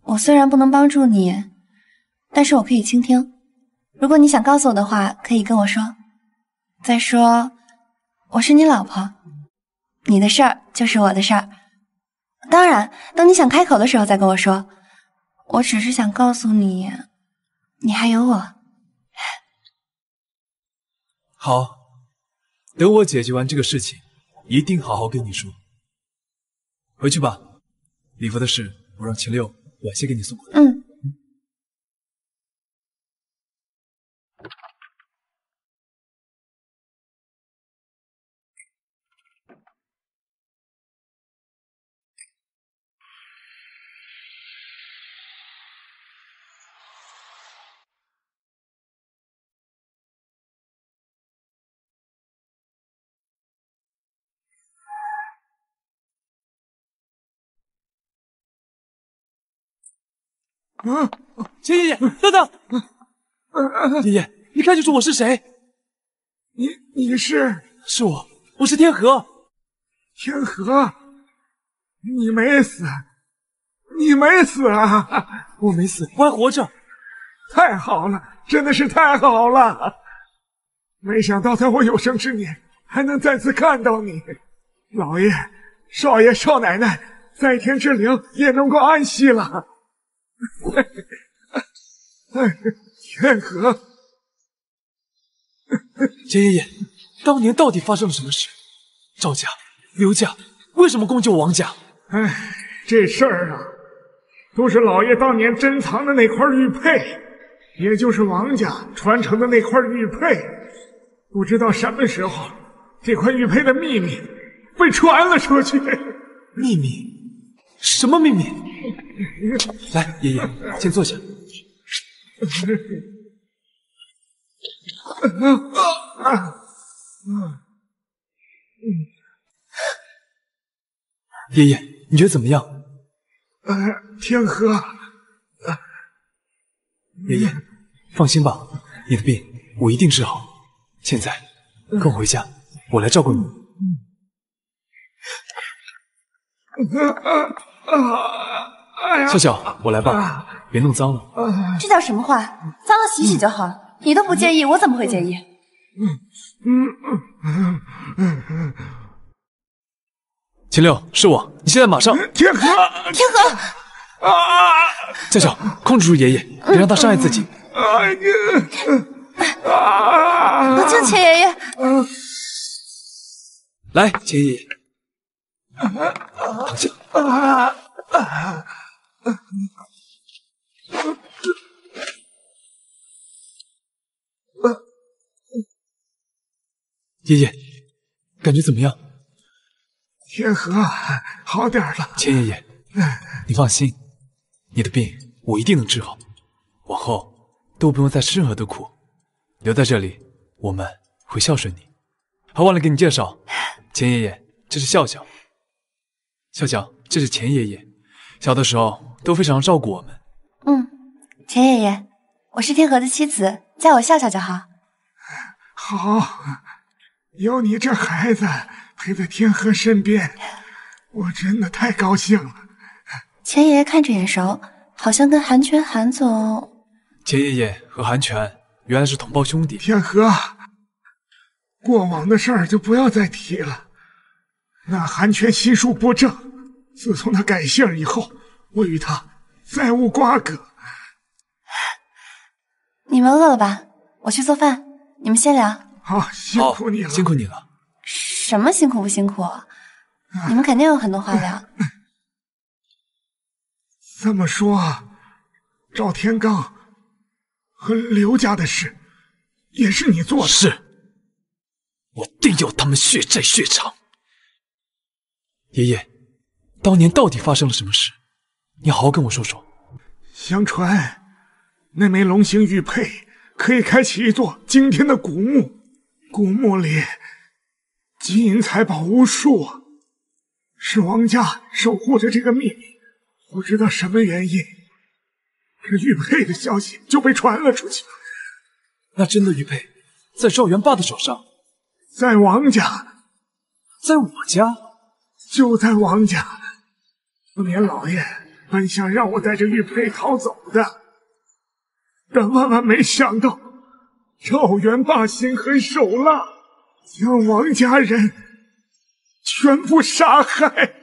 我虽然不能帮助你，但是我可以倾听。如果你想告诉我的话，可以跟我说。再说，我是你老婆，你的事儿就是我的事儿。当然，等你想开口的时候再跟我说。我只是想告诉你，你还有我。好，等我解决完这个事情，一定好好跟你说。 回去吧，礼服的事我让秦六晚些给你送过来。嗯。嗯嗯，钱爷爷，等等，爷爷，一看就知我是谁。你你是？是我，我是天河。天河，你没死，你没死啊！我没死，我还活着。太好了，真的是太好了！没想到在我有生之年还能再次看到你，老爷、少爷、少奶奶。 在天之灵也能够安息了。天河，钱爷爷，当年到底发生了什么事？赵家、刘家为什么攻击我王家？哎，这事儿啊，都是老爷当年珍藏的那块玉佩，也就是王家传承的那块玉佩。不知道什么时候，这块玉佩的秘密被传了出去。秘密。 什么秘密？来，爷爷，先坐下。爷爷，你觉得怎么样？呃，天河。爷爷，放心吧，你的病我一定治好。现在跟我回家，我来照顾你。嗯 笑笑，我来吧，别弄脏了。这叫什么话？脏了洗洗就好。你都不介意，我怎么会介意？秦六，是我，你现在马上。天河，天河！啊！笑笑，控制住爷爷，别让他伤害自己。我敬钱爷爷。来，钱爷爷，躺下。 啊啊啊！爷爷，感觉怎么样？天河，好点了。钱爷爷，你放心，你的病我一定能治好，往后都不用再吃任何的苦。留在这里，我们会孝顺你。还忘了给你介绍，钱爷爷，这是笑笑，笑笑。 这是钱爷爷，小的时候都非常照顾我们。嗯，钱爷爷，我是天河的妻子，叫我笑笑就好。好，有你这孩子陪在天河身边，我真的太高兴了。钱爷爷看着眼熟，好像跟韩泉韩总。钱爷爷和韩泉原来是同胞兄弟。天河，过往的事儿就不要再提了。那韩泉心术不正。 自从他改姓以后，我与他再无瓜葛。你们饿了吧？我去做饭，你们先聊。好，辛苦你了，辛苦你了。什么辛苦不辛苦？啊、你们肯定有很多话聊。这么说，赵天罡和刘家的事也是你做的？是，我定要他们血债血偿。爷爷。 当年到底发生了什么事？你好好跟我说说。相传，那枚龙形玉佩可以开启一座惊天的古墓，古墓里金银财宝无数啊！是王家守护着这个秘密，不知道什么原因，这玉佩的消息就被传了出去。那真的玉佩在赵元霸的手上，在王家，在我家，就在王家。 当年老爷本想让我带着玉佩逃走的，但万万没想到，赵元霸心狠手辣，将王家人全部杀害。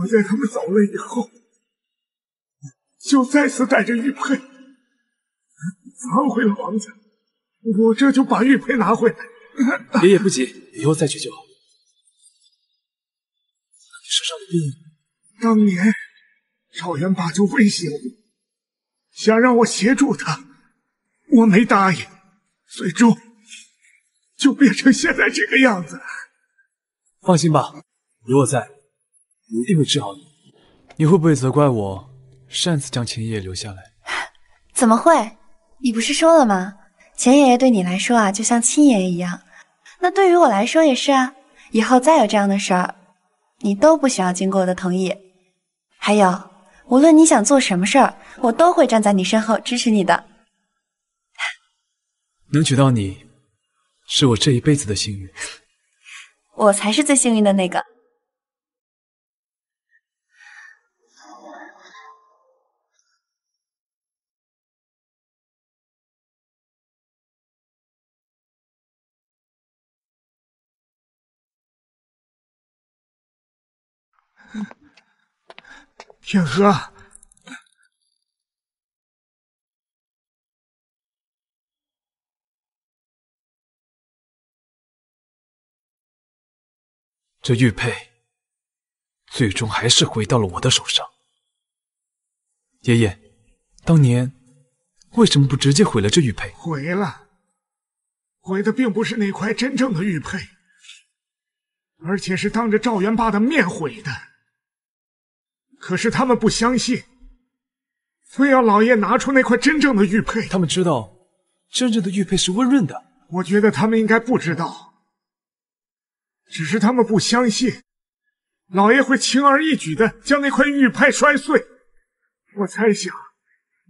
我在他们走了以后，就再次带着玉佩藏回了王家。我这就把玉佩拿回来。爷爷不急，以后再去就好。你身上的病。 当年赵元霸就威胁我，想让我协助他，我没答应，最终就变成现在这个样子。放心吧，有我在，我一定会治好你。你会不会责怪我擅自将钱爷爷留下来？怎么会？你不是说了吗？钱爷爷对你来说啊，就像亲爷爷一样，那对于我来说也是啊。以后再有这样的事儿，你都不需要经过我的同意。 还有，无论你想做什么事儿，我都会站在你身后支持你的。能娶到你，是我这一辈子的幸运。我才是最幸运的那个。天河，这玉佩最终还是回到了我的手上。爷爷，当年为什么不直接毁了这玉佩？毁了，毁的并不是那块真正的玉佩，而且是当着赵元霸的面毁的。 可是他们不相信，非要老爷拿出那块真正的玉佩。他们知道，真正的玉佩是温润的。我觉得他们应该不知道，只是他们不相信，老爷会轻而易举的将那块玉佩摔碎。我猜想，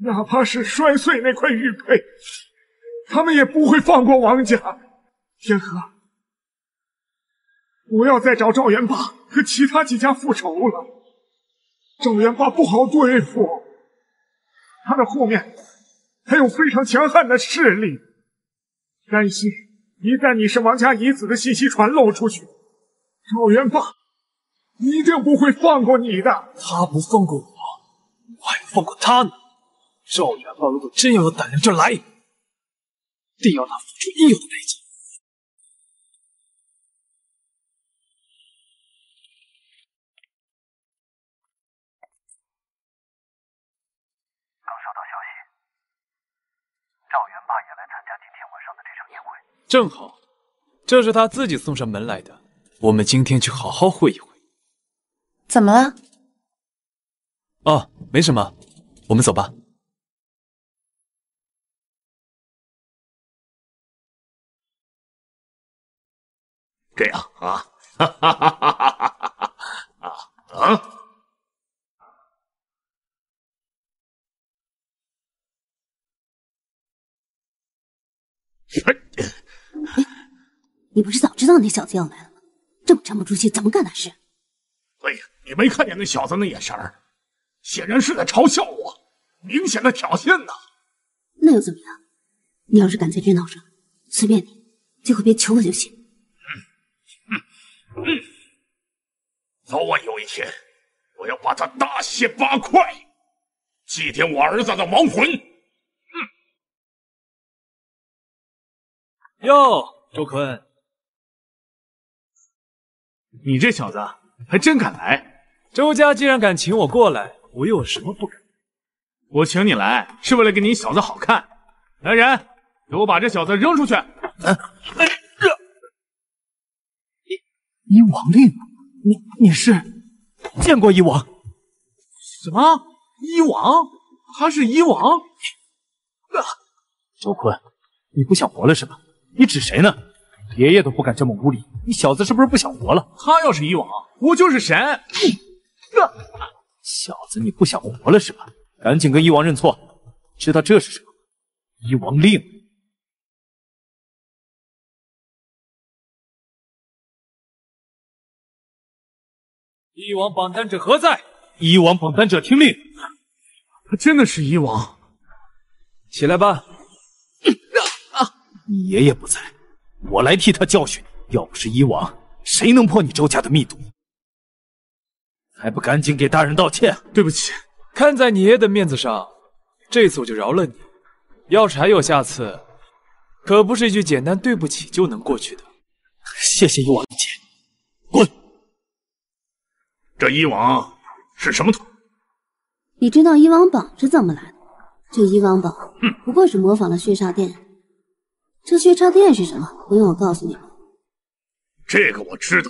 哪怕是摔碎那块玉佩，他们也不会放过王家。天河，不要再找赵元霸和其他几家复仇了。 赵元霸不好对付，他的后面还有非常强悍的势力。担心一旦你是王家遗子的信息传漏出去，赵元霸一定不会放过你的。他不放过我，我还能放过他呢？赵元霸如果真要有胆量就来，定要他付出应有的代价。 正好，这是他自己送上门来的。我们今天去好好会一会。怎么了？哦，没什么，我们走吧。这样啊，哈哈哈哈哈哈！啊啊！哎。 你你不是早知道那小子要来了吗？这么沉不住气，怎么干大事？哎呀，你没看见那小子那眼神儿，显然是在嘲笑我，明显的挑衅呢。那又怎么样？你要是敢在这闹上，随便你，最后别求我就行。嗯嗯嗯，早晚有一天，我要把他大卸八块，祭奠我儿子的亡魂。 哟，周坤，你这小子还真敢来！周家既然敢请我过来，我又有什么不敢？我请你来是为了给你小子好看。来人，给我把这小子扔出去！啊哎、你你王令，你你是见过一王？什么一王？他是一王？啊、周坤，你不想活了是吧？ 你指谁呢？爷爷都不敢这么无礼，你小子是不是不想活了？他要是一王，我就是神。啊、小子，你不想活了是吧？赶紧跟一王认错，知道这是什么？一王令。一王榜单者何在？一王榜单者听令。他真的是一王。起来吧。 你爷爷不在，我来替他教训你。要不是一王，谁能破你周家的密毒？还不赶紧给大人道歉！对不起，看在你爷爷的面子上，这次我就饶了你。要是还有下次，可不是一句简单对不起就能过去的。谢谢一王姐，滚！这一王是什么头？你知道一王榜是怎么来的？这一王榜不过是模仿了血煞殿。嗯 这血煞殿是什么？不用我告诉你们。这个我知道，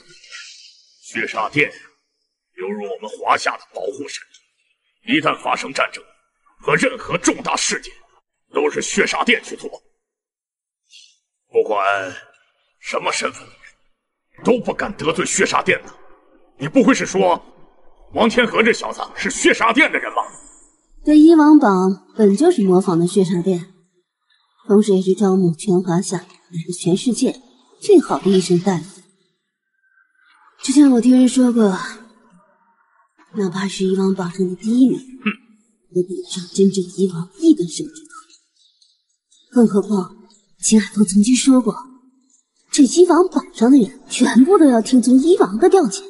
血煞殿犹如我们华夏的保护神，一旦发生战争和任何重大事件，都是血煞殿去做。不管什么身份的人，都不敢得罪血煞殿的。你不会是说王天河这小子是血煞殿的人吧？这医王榜本就是模仿的血茶殿，同时也是招募全华夏乃至全世界最好的医生大夫。之前我听人说过，哪怕是医王榜上的第一名，也比不上真正医王一根手指头。更何况，秦海峰曾经说过，这医王榜上的人全部都要听从医王的调遣。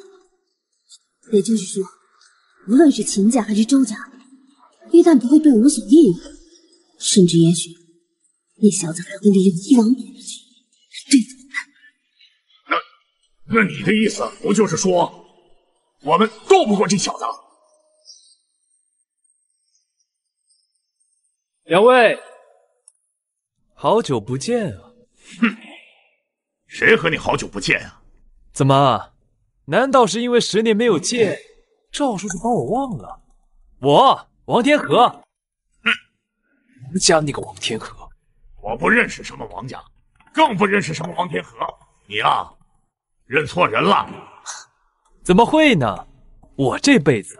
也就是说，无论是秦家还是周家，一旦不会对我们所利用，甚至也许那小子还会利用医王榜的旨意对付我们。那，那你的意思不就是说，我们斗不过这小子？两位，好久不见啊！哼，谁和你好久不见啊？怎么？ 难道是因为十年没有见，赵叔叔把我忘了？我王天河，嗯，家那个王天河，我不认识什么王家，更不认识什么王天河。你啊，认错人了。怎么会呢？我这辈子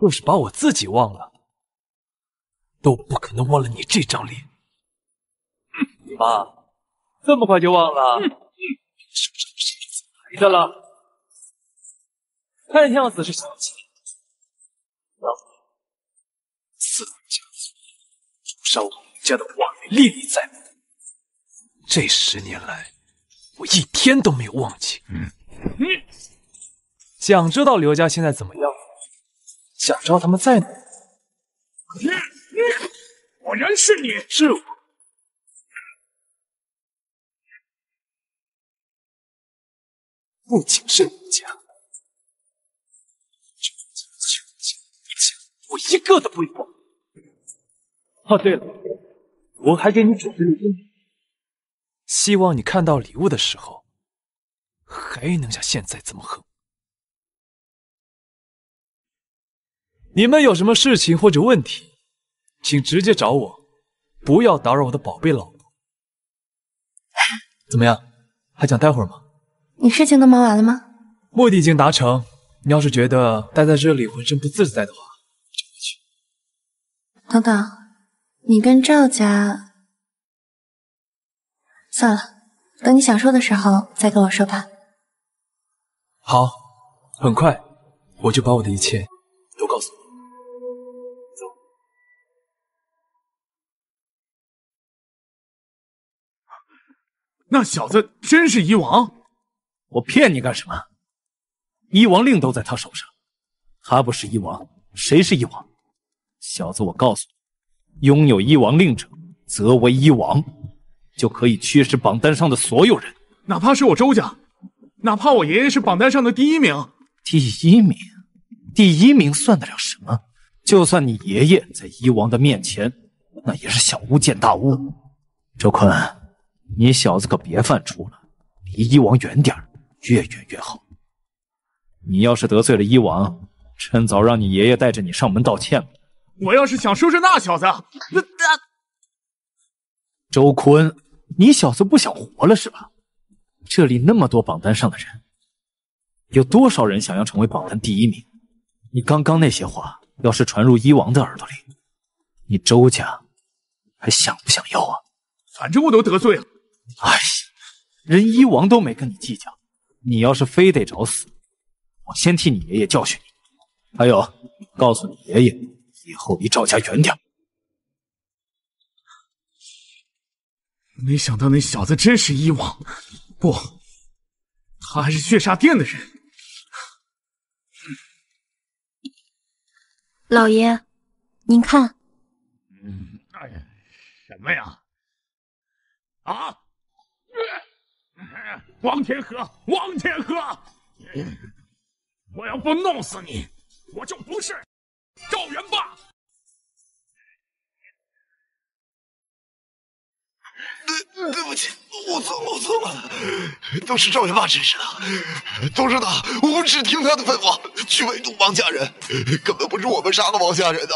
就是把我自己忘了，都不可能忘了你这张脸。嗯、妈，这么快就忘了？嗯嗯、是不是不是你怎么来的了？ 看样子是想起了四大家族诛杀我们家的话语历历在目。这十年来，我一天都没有忘记。嗯嗯、想知道刘家现在怎么样？想知道他们在哪？嗯嗯、果然是你，是我。不仅是你家。 我一个都不会忘。哦，对了，我还给你准备了礼物，希望你看到礼物的时候，还能像现在这么横。你们有什么事情或者问题，请直接找我，不要打扰我的宝贝老婆。怎么样？还想待会儿吗？你事情都忙完了吗？目的已经达成。你要是觉得待在这里浑身不自在的话， 等等，你跟赵家算了，等你想说的时候再跟我说吧。好，很快我就把我的一切都告诉你。走。那小子真是医王？我骗你干什么？医王令都在他手上，他不是医王，谁是医王？ 小子，我告诉你，拥有医王令者，则为医王，就可以驱使榜单上的所有人，哪怕是我周家，哪怕我爷爷是榜单上的第一名。第一名，第一名算得了什么？就算你爷爷在医王的面前，那也是小巫见大巫。周坤，你小子可别犯怵了，离医王远点，越远越好。你要是得罪了医王，趁早让你爷爷带着你上门道歉吧。 我要是想收拾那小子，那那……周坤，你小子不想活了是吧？这里那么多榜单上的人，有多少人想要成为榜单第一名？你刚刚那些话要是传入医王的耳朵里，你周家还想不想要啊？反正我都得罪了。哎呀，人医王都没跟你计较，你要是非得找死，我先替你爷爷教训你。还有，告诉你爷爷。 以后离赵家远点。没想到那小子真是医王，不，他还是血煞殿的人。老爷，您看。嗯，哎呀，什么呀？啊！王天河，王天河，我要不弄死你，我就不是。 赵元霸，对对不起，我错我错了，都是赵元霸指使的，都是他，我们只听他的吩咐去围堵王家人，根本不是我们杀了王家人的。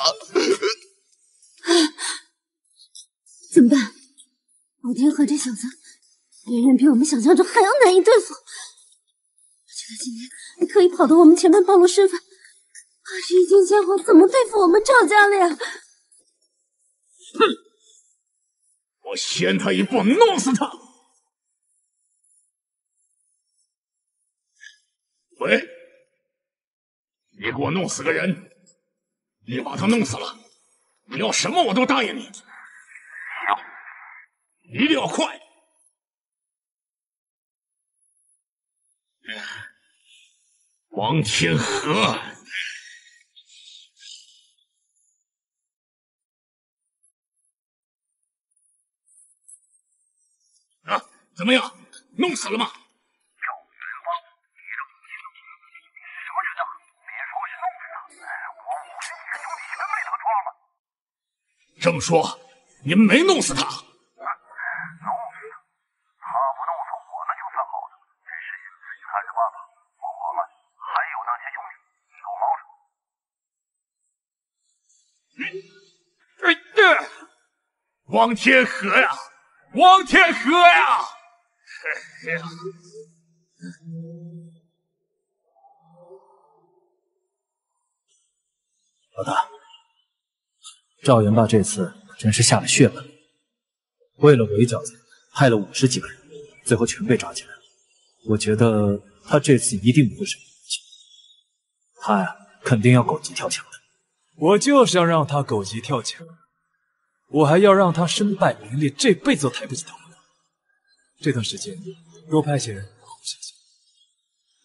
怎么办？王天河这小子，远远比我们想象中还要难以对付。就在今天，可以跑到我们前面暴露身份。 可是已经想好怎么对付我们赵家了呀！哼！我掀他一棒，弄死他！喂，你给我弄死个人，你把他弄死了，你要什么我都答应你，一定要快！王天河。 啊，怎么样？弄死了吗？什么人呐？别说是弄死了，我五十几个兄弟全被他抓了。这么说，你们没弄死他？啊、弄死他不弄死我那就算好了。这事自己看着办吧。凤凰啊，还有那些兄弟，都忙着。哎哎、呃，王天河呀、啊！ 王天河呀！哎呀，老大，赵元霸这次真是下了血本，为了围剿，害了五十几个人，最后全被抓起来了。我觉得他这次一定不会手软，他呀肯定要狗急跳墙的。我就是要让他狗急跳墙。 我还要让他身败名裂，这辈子都抬不起头来。这段时间多派些人保护小心，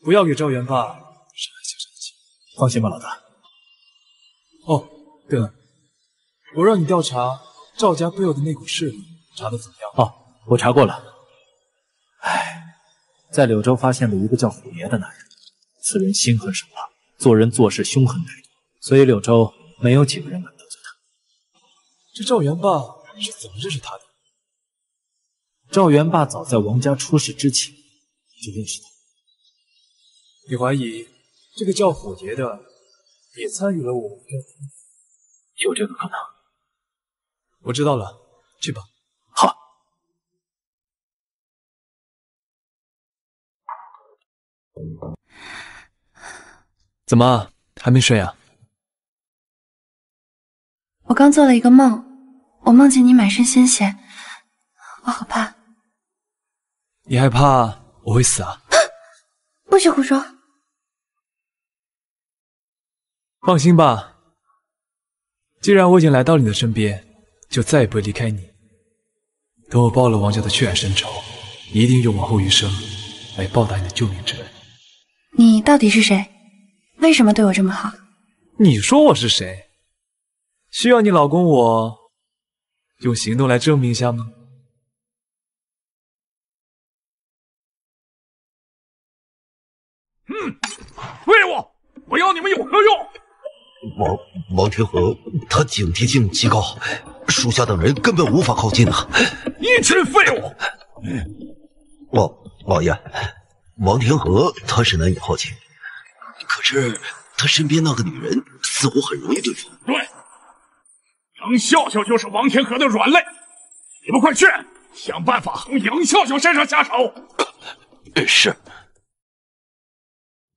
不要给赵元霸伤害小心机。放心吧，老大。哦，对了，我让你调查赵家背后的那股势力，查得怎么样？哦，我查过了。唉，在柳州发现了一个叫虎爷的男人，此人心狠手辣，做人做事凶狠歹毒，所以柳州没有几个人敢。 这赵元霸是怎么认识他的？赵元霸早在王家出事之前就认识他。你怀疑这个叫虎爷的也参与了我们的？有这个可能。我知道了，去吧。好。怎么还没睡啊？ 我刚做了一个梦，我梦见你满身鲜血，我好怕。你害怕我会死啊？不许胡说！放心吧，既然我已经来到你的身边，就再也不会离开你。等我报了王家的血海深仇，一定用我后余生来报答你的救命之恩。你到底是谁？为什么对我这么好？你说我是谁？ 需要你老公我用行动来证明一下吗？嗯，喂我，我要你们有何用？王王天河，他警惕性极高，属下等人根本无法靠近啊！一群废物！老老爷，王天河他是难以靠近，可是他身边那个女人似乎很容易对付。对。 杨笑笑就是王天河的软肋，你们快去想办法从杨笑笑身上下手。是，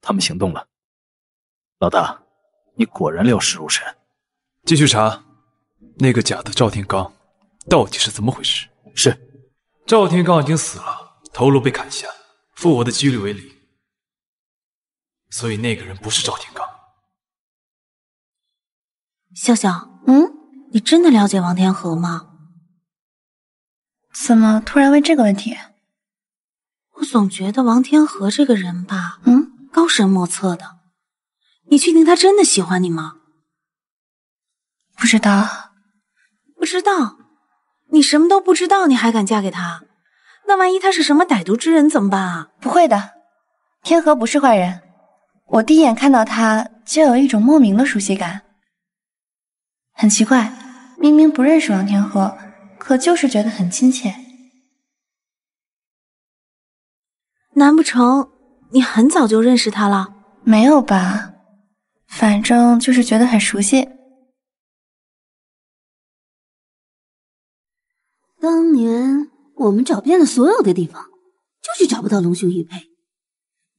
他们行动了。老大，你果然料事如神。继续查，那个假的赵天罡到底是怎么回事？是，赵天罡已经死了，头颅被砍下，复活的几率为零，所以那个人不是赵天罡。笑笑，嗯。 你真的了解王天河吗？怎么突然问这个问题？我总觉得王天河这个人吧，嗯，高深莫测的。你确定他真的喜欢你吗？不知道，不知道，你什么都不知道，你还敢嫁给他？那万一他是什么歹毒之人怎么办啊？不会的，天河不是坏人。我第一眼看到他就有一种莫名的熟悉感，很奇怪。 明明不认识王天河，可就是觉得很亲切。难不成你很早就认识他了？没有吧，反正就是觉得很熟悉。当年我们找遍了所有的地方，就是找不到龙雄玉佩。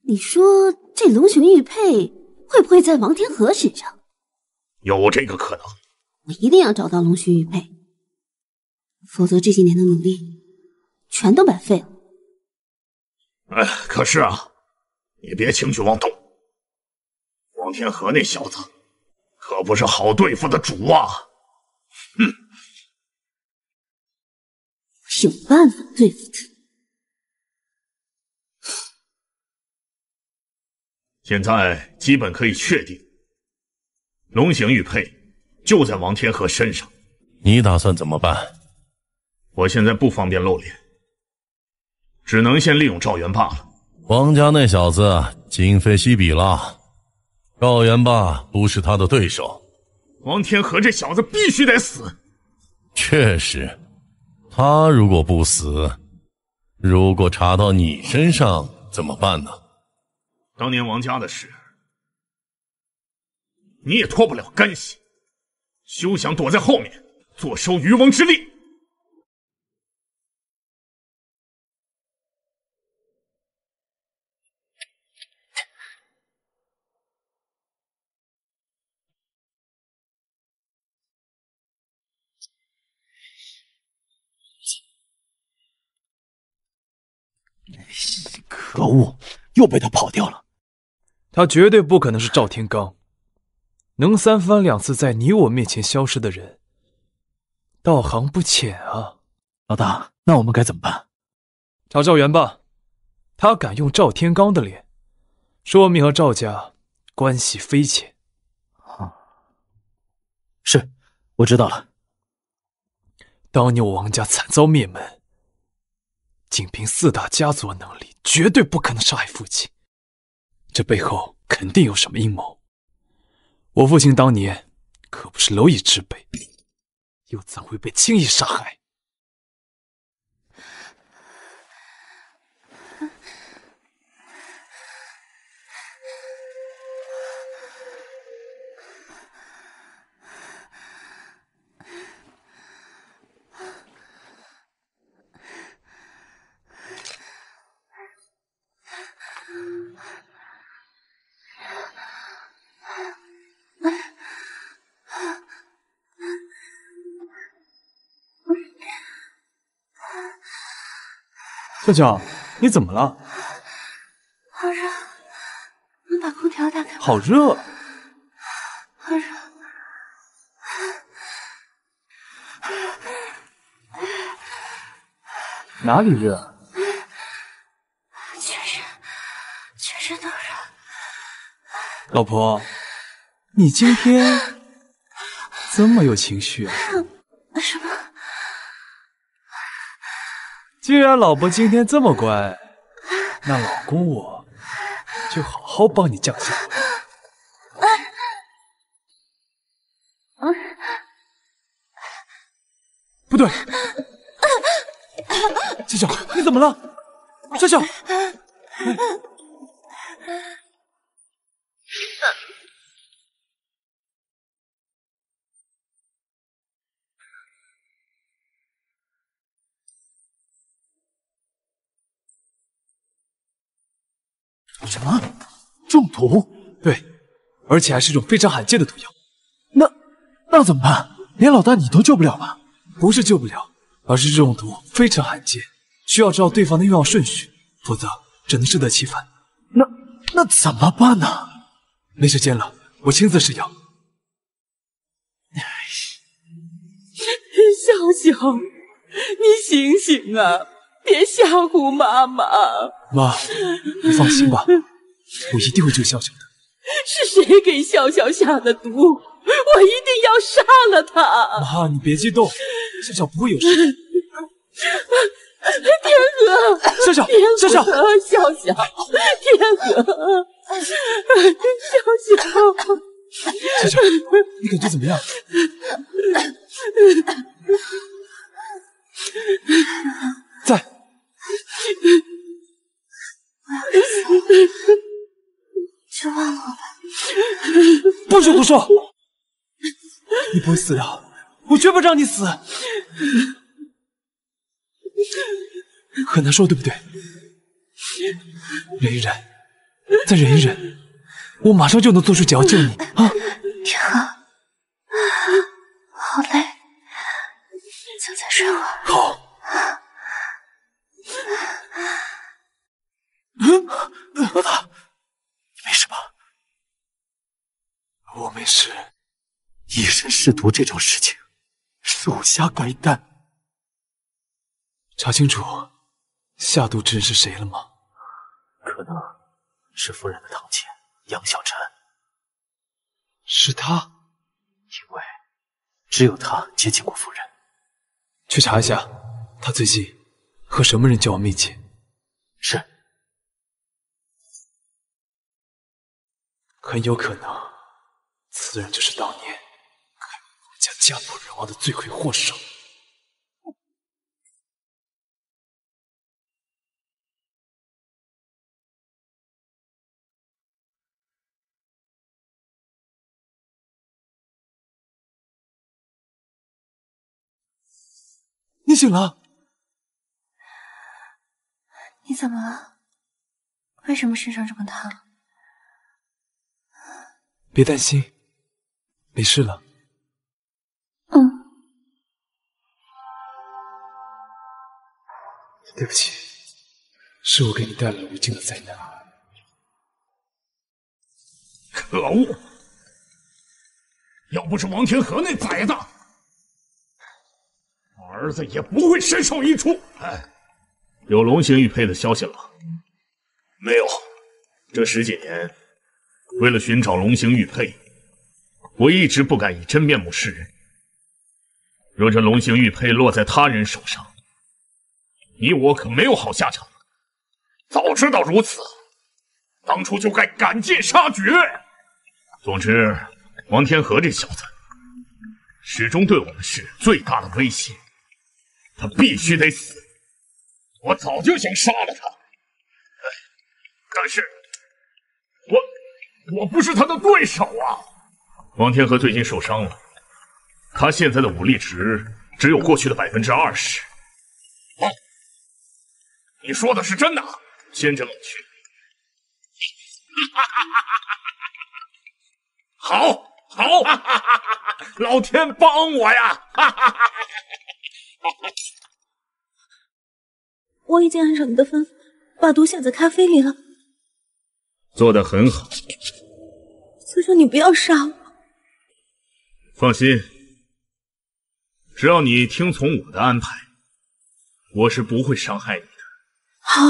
你说这龙雄玉佩会不会在王天河身上？有这个可能。 我一定要找到龙须玉佩，否则这些年的努力全都白费了。哎，可是啊，你别轻举妄动。王天河那小子可不是好对付的主啊！哼，我有办法对付他。 现在基本可以确定，龙形玉佩就在王天河身上。你打算怎么办？我现在不方便露脸，只能先利用赵元霸了。王家那小子今非昔比了，赵元霸不是他的对手。王天河这小子必须得死。确实，他如果不死，如果查到你身上怎么办呢？ 当年王家的事，你也脱不了干系，休想躲在后面坐收渔翁之利。可恶，又被他跑掉了。 他绝对不可能是赵天罡，能三番两次在你我面前消失的人，道行不浅啊！老大，那我们该怎么办？查赵元霸，他敢用赵天罡的脸，说明和赵家关系匪浅。啊，是，我知道了。当年我王家惨遭灭门，仅凭四大家族的能力，绝对不可能杀害父亲。 这背后肯定有什么阴谋。我父亲当年可不是蝼蚁之辈，又怎会被轻易杀害？笑笑，你怎么了？好热，能把空调打开吗？好热，好热。哪里热？全身，全身都热。老婆，你今天这么有情绪啊？ 既然老婆今天这么乖，那老公我就好好帮你降降。不对，笑笑，你怎么了？笑笑，哎、什么中毒？对，而且还是一种非常罕见的毒药。那那怎么办？连老大你都救不了吗？不是救不了，而是这种毒非常罕见，需要知道对方的欲望顺序，否则只能适得其反。那那怎么办呢？没时间了，我亲自试药。小小，你醒醒啊！ 别吓唬妈妈！妈，你放心吧，我一定会救笑笑的。是谁给笑笑下的毒？我一定要杀了他！妈，你别激动，笑笑不会有事。天河，笑笑，笑笑，笑笑，天河，笑笑，笑笑，你感觉怎么样？ 就忘了吧，不许胡说！你不会死的，我绝不让你死。很难受，对不对？忍一忍，再忍一忍，我马上就能做出解药救你啊！天河，好累，想再睡。是我。好。 嗯，老大，没事吧？我没事。以身试毒这种事情，属下该担。查清楚下毒之人是谁了吗？可能是夫人的堂姐杨小婵。是他，因为只有他接近过夫人。去查一下，他最近和什么人交往密切？是。 很有可能，此人就是当年开国家家破人亡的罪魁祸首。你醒了？你怎么了？为什么身上这么烫？ 别担心，没事了。嗯，对不起，是我给你带来无尽的灾难。可恶！要不是王天河那崽子，我儿子也不会身首异处。哎，有龙行玉佩的消息了吗？没有，这十几年。 为了寻找龙形玉佩，我一直不敢以真面目示人。若这龙形玉佩落在他人手上，你我可没有好下场。早知道如此，当初就该赶尽杀绝。总之，王天河这小子始终对我们是最大的威胁，他必须得死。我早就想杀了他，但是我。 我不是他的对手啊！王天河最近受伤了，他现在的武力值只有过去的百分之二十。哦，你说的是真的？先着老去。好，好，老天帮我呀！我已经按照你的吩咐，把毒下在咖啡里了。做得很好。 求求你不要杀我！放心，只要你听从我的安排，我是不会伤害你的。好。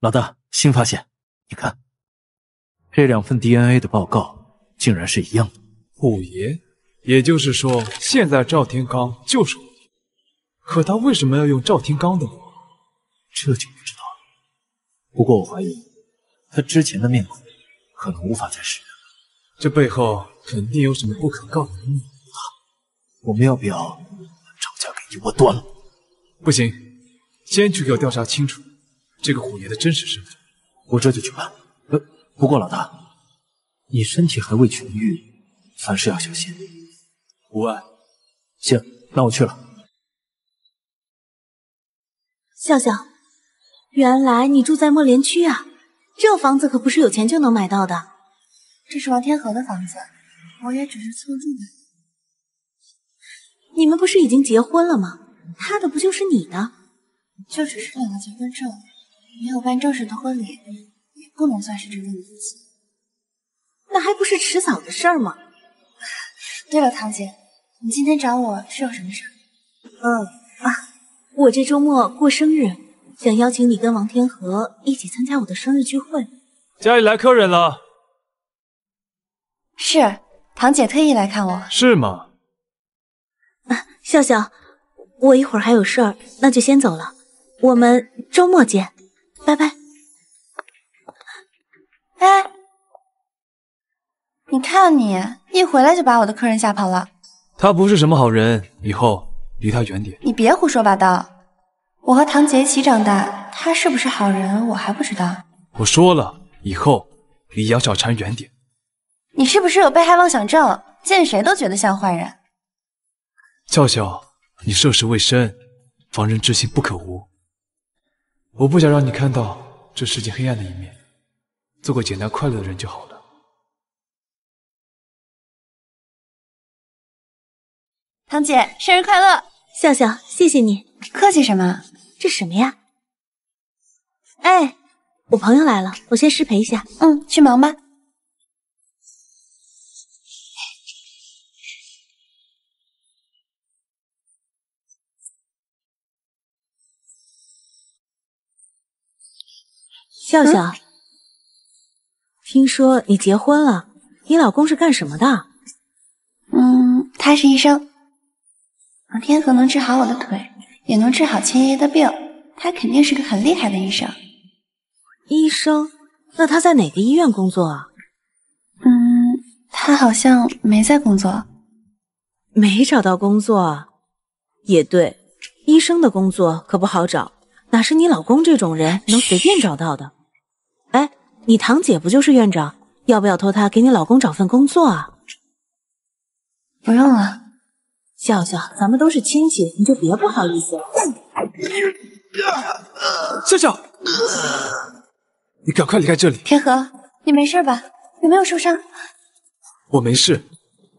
老大，新发现，你看，这两份 D N A 的报告竟然是一样的。虎爷。 也就是说，现在赵天罡就是我，可他为什么要用赵天罡的我？这就不知道了。不过我怀疑，他之前的面孔可能无法再使用，这背后肯定有什么不可告人的秘密。我们要不要把赵家给一锅端了？不行，先去给我调查清楚这个虎爷的真实身份。我这就去办。呃，不过老大，你身体还未痊愈，凡事要小心。 无碍，行，那我去了。笑笑，原来你住在莫连区啊？这房子可不是有钱就能买到的。这是王天河的房子，我也只是凑近了。你们不是已经结婚了吗？他的不就是你的？就只是领了结婚证，没有办正式的婚礼，也不能算是真正的夫妻。那还不是迟早的事儿吗？对了，堂姐。 你今天找我是有什么事？嗯啊，我这周末过生日，想邀请你跟王天河一起参加我的生日聚会。家里来客人了，是堂姐特意来看我，是吗？啊，笑笑，我一会儿还有事儿，那就先走了，我们周末见，拜拜。哎，你看你一回来就把我的客人吓跑了。 他不是什么好人，以后离他远点。你别胡说八道！我和堂姐一起长大，他是不是好人我还不知道。我说了，以后离杨小婵远点。你是不是有被害妄想症？见谁都觉得像坏人。笑笑，你涉世未深，防人之心不可无。我不想让你看到这世界黑暗的一面，做个简单快乐的人就好了。 堂姐，生日快乐！笑笑，谢谢你。客气什么？这什么呀？哎，我朋友来了，我先失陪一下。嗯，去忙吧。笑笑，嗯、听说你结婚了，你老公是干什么的？嗯，他是医生。 天赋能治好我的腿，也能治好千叶的病，他肯定是个很厉害的医生。医生？那他在哪个医院工作啊？嗯，他好像没在工作，没找到工作。也对，医生的工作可不好找，哪是你老公这种人能随便找到的？哎，你堂姐不就是院长？要不要托她给你老公找份工作啊？不用了。 笑笑，咱们都是亲戚，你就别不好意思了。笑笑，你赶快离开这里。天河，你没事吧？有没有受伤？我没事，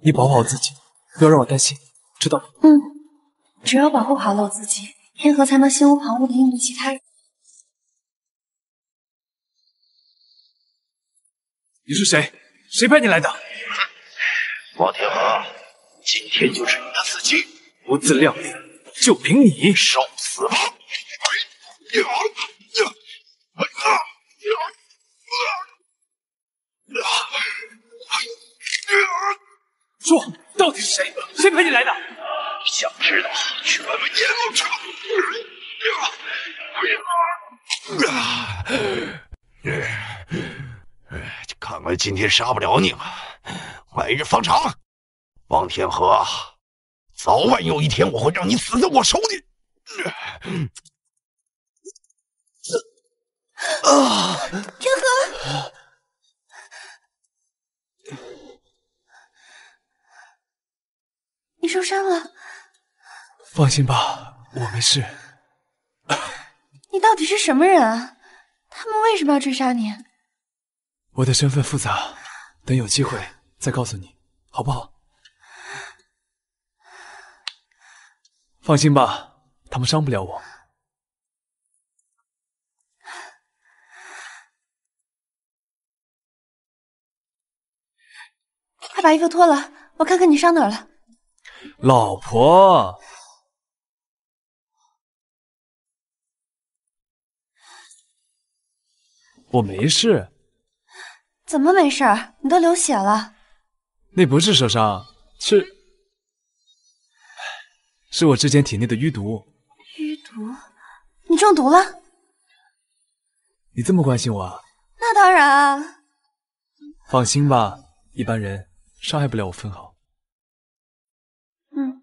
你保护好自己，不要让我担心，知道吗？嗯，只有保护好了我自己，天河才能心无旁骛的应对其他人。你是谁？谁派你来的？王天河。 今天就是你的死期，不自量力，就凭你，受死吧！说，到底是谁？谁陪你来的？想知道，去问问阎王城。看来今天杀不了你了，来日方长。 王天河，早晚有一天我会让你死在我手里。啊！天河，你受伤了？放心吧，我没事。你到底是什么人啊？他们为什么要追杀你？我的身份复杂，等有机会再告诉你，好不好？ 放心吧，他们伤不了我。快把衣服脱了，我看看你伤哪儿了。老婆，我没事。怎么没事？你都流血了。那不是受伤，是。 是我之前体内的淤毒。淤毒？你中毒了？你这么关心我啊？那当然啊。放心吧，一般人伤害不了我分毫。嗯。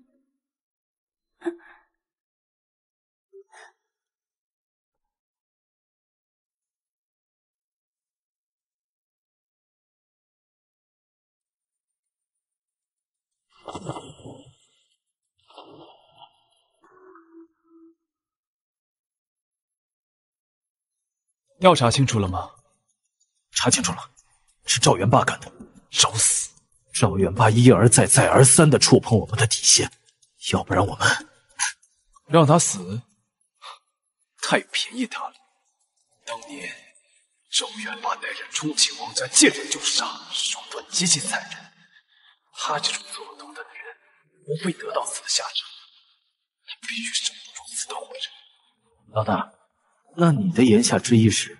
调查清楚了吗？查清楚了，是赵元霸干的，找死！赵元霸一而再、再而三的触碰我们的底线，要不然我们让他死，太便宜他了。当年赵元霸乃人钟情王家，见人就杀，手段极其残忍。他这种做毒的人，不会得到死的下场，他必须生不如死的活着。老大。 那你的言下之意是，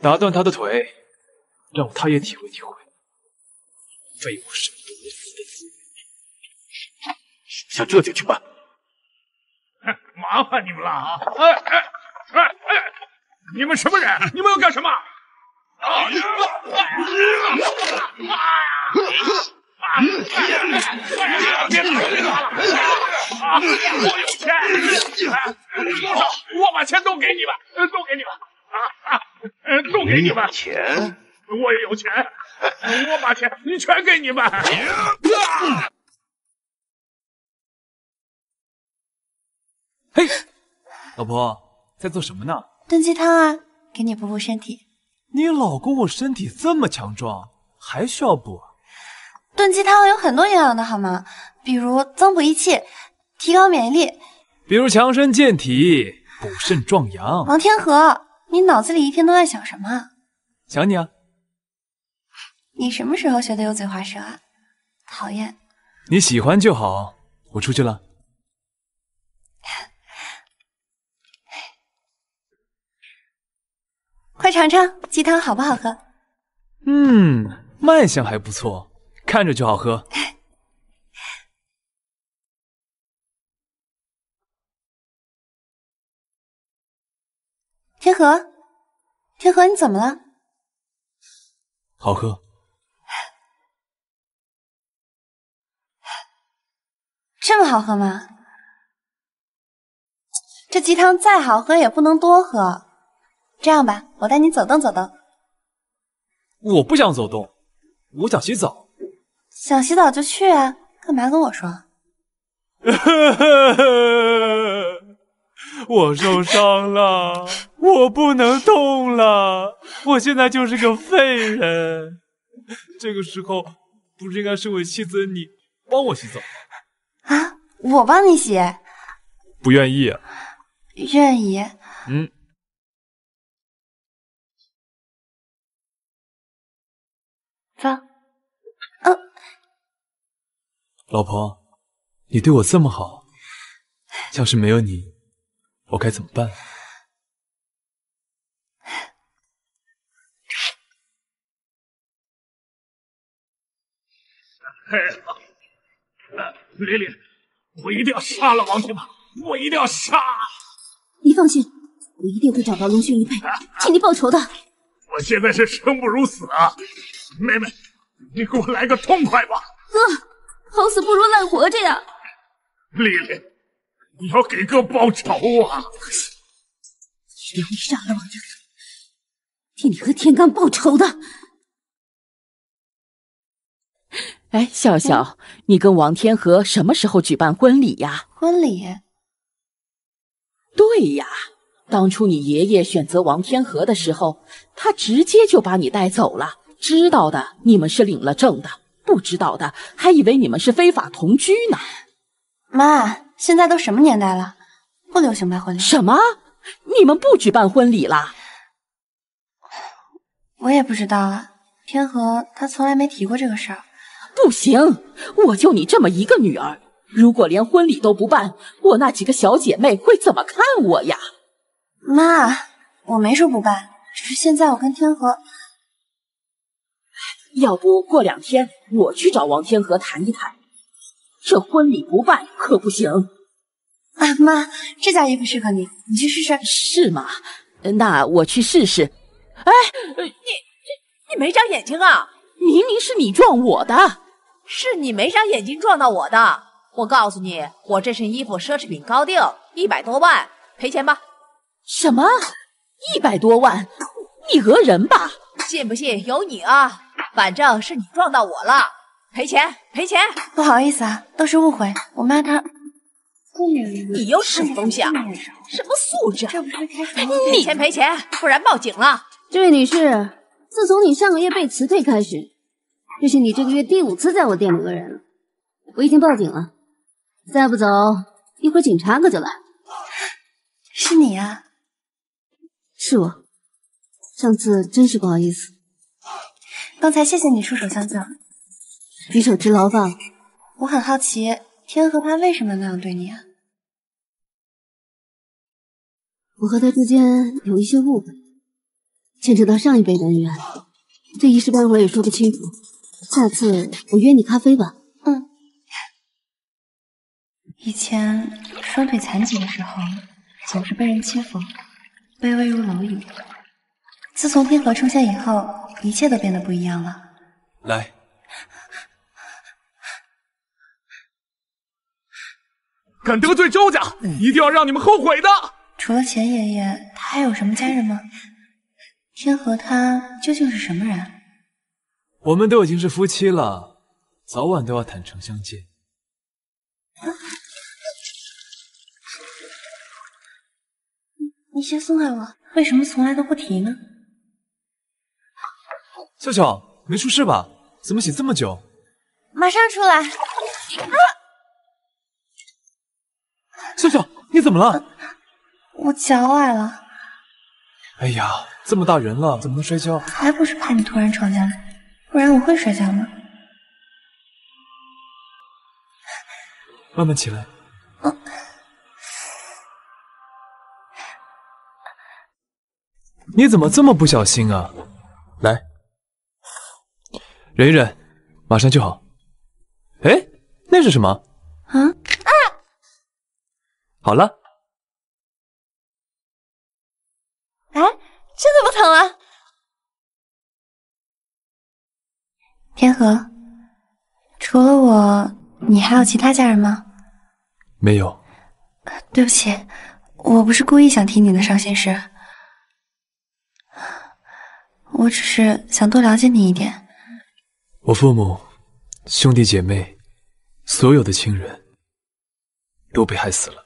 打断他的腿，让他也体会体会废物生不如死的滋味。想这就去办。麻烦你们了啊！哎哎哎哎！你们什么人？你们要干什么？别别打了！ 啊！我有钱，多少？我把钱都给你们，都给你们啊！都给你们钱。我有钱，我把钱你全给你们。嘿，老婆在做什么呢？炖鸡汤啊，给你补补身体。你老公我身体这么强壮，还需要补？炖鸡汤有很多营养的好吗？比如增补益气，提高免疫力；比如强身健体，补肾壮阳。王天河，你脑子里一天都在想什么？想你啊。你什么时候学的油嘴滑舌啊？讨厌。你喜欢就好，我出去了。 快尝尝鸡汤好不好喝？嗯，卖相还不错，看着就好喝。天河，天河，你怎么了？好喝。这么好喝吗？这鸡汤再好喝也不能多喝。 这样吧，我带你走动走动。我不想走动，我想洗澡。想洗澡就去啊，干嘛跟我说？我受伤了，我不能动了，我现在就是个废人。这个时候不是应该是我妻子你帮我洗澡？啊，我帮你洗？不愿意啊。愿意。嗯。 走，嗯、哦，老婆，你对我这么好，要是没有你，我该怎么办？琳琳，我一定要杀了王天霸，我一定要杀！你放心，我一定会找到龙兄一派，替你报仇的。我现在是生不如死啊！ 妹妹，你给我来个痛快吧！啊，好死不如赖活着呀！丽丽，你要给哥报仇啊！一定会杀了王振东，替你和天罡报仇的。哎，笑笑，嗯、你跟王天河什么时候举办婚礼呀？婚礼？对呀，当初你爷爷选择王天河的时候，他直接就把你带走了。 知道的，你们是领了证的；不知道的，还以为你们是非法同居呢。妈，现在都什么年代了，不流行办婚礼。什么？你们不举办婚礼了？我也不知道啊，天河他从来没提过这个事儿。不行，我就你这么一个女儿，如果连婚礼都不办，我那几个小姐妹会怎么看我呀？妈，我没说不办，只是现在我跟天河。 要不过两天我去找王天河谈一谈，这婚礼不办可不行。啊妈，这件衣服适合你，你去试试。是吗？那我去试试。哎，你你没长眼睛啊！明明是你撞我的，是你没长眼睛撞到我的。我告诉你，我这身衣服奢侈品高定，一百多万，赔钱吧。什么？一百多万？你讹人吧？信不信由你啊！ 反正是你撞到我了，赔钱赔钱！不好意思啊，都是误会。我妈她，你又是什么东西啊？什么素质？这不是开除吗？赔钱赔钱，不然报警了。这位女士，自从你上个月被辞退开始，这是你这个月第五次在我店里讹人了。我已经报警了，再不走，一会儿警察可就来了。是你啊？是我，上次真是不好意思。 刚才谢谢你出手相救，举手之劳吧。我很好奇，天和他为什么那样对你啊？我和他之间有一些误会，牵扯到上一辈人员，这一时半会也说不清楚。下次我约你咖啡吧。嗯。以前双腿残疾的时候，总是被人欺负，卑微如蝼蚁。 自从天河出现以后，一切都变得不一样了。来，敢得罪周家，嗯、一定要让你们后悔的。除了钱爷爷，他还有什么家人吗？天河他究竟是什么人？我们都已经是夫妻了，早晚都要坦诚相见。啊、你你先松开我。为什么从来都不提呢？笑笑，没出事吧？怎么醒这么久？马上出来！啊！笑笑，你怎么了？我脚崴了。哎呀，这么大人了，怎么能摔跤？还不是怕你突然闯进来，不然我会摔跤吗？慢慢起来。嗯、啊。 你怎么这么不小心啊！来，忍一忍，马上就好。哎，那是什么？啊啊！好了。哎，真的不疼了。天河，除了我，你还有其他家人吗？没有。对不起，我不是故意想听你的伤心事。 我只是想多了解你一点。我父母、兄弟姐妹，所有的亲人都被害死了。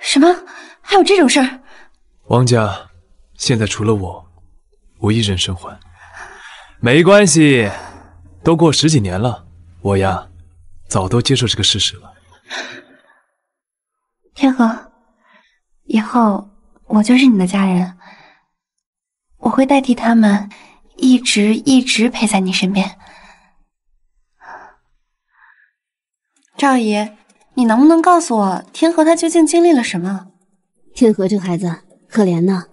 什么？还有这种事儿？汪家现在除了我，我一人生还。没关系，都过十几年了，我呀，早都接受这个事实了。天河，以后我就是你的家人。 我会代替他们，一直一直陪在你身边。赵姨，你能不能告诉我，天河他究竟经历了什么？天河这孩子可怜呐，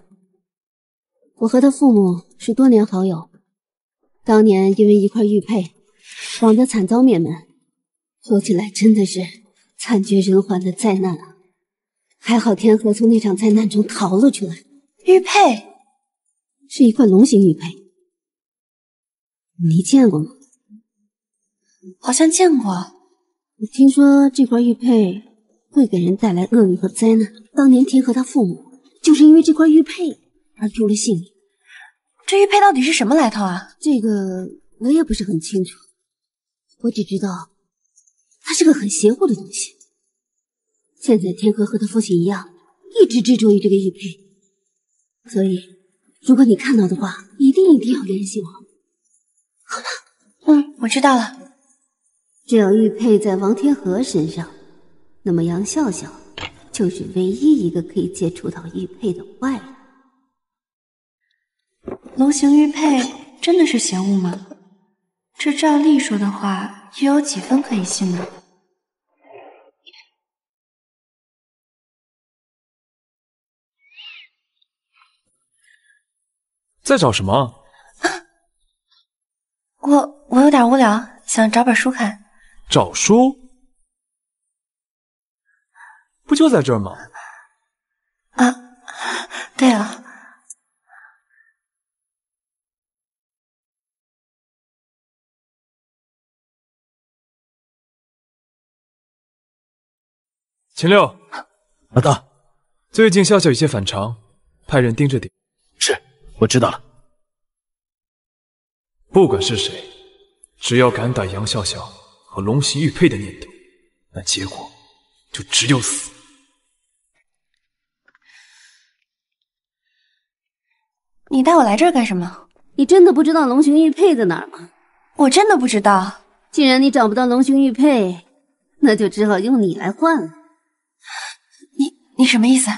我和他父母是多年好友，当年因为一块玉佩，枉得惨遭灭门，说起来真的是惨绝人寰的灾难啊！还好天河从那场灾难中逃了出来。玉佩。 是一块龙形玉佩，你见过吗？好像见过。我听说这块玉佩会给人带来厄运和灾难。当年天河他父母就是因为这块玉佩而丢了性命。这玉佩到底是什么来头啊？这个我也不是很清楚，我只知道它是个很邪乎的东西。现在天河和他父亲一样，一直执着于这个玉佩，所以。 如果你看到的话，一定一定要联系我，好吧？嗯，我知道了。只要玉佩在王天河身上，那么杨笑笑就是唯一一个可以接触到玉佩的外人。龙形玉佩真的是邪物吗？这照例说的话，又有几分可以信呢？ 在找什么？啊、我我有点无聊，想找本书看。找书？不就在这儿吗？啊，对了，秦六，老大，最近笑笑有些反常，派人盯着点。是。 我知道了，不管是谁，只要敢打杨笑笑和龙形玉佩的念头，那结果就只有死。你带我来这儿干什么？你真的不知道龙形玉佩在哪儿吗？我真的不知道。既然你找不到龙形玉佩，那就只好用你来换了。你你什么意思？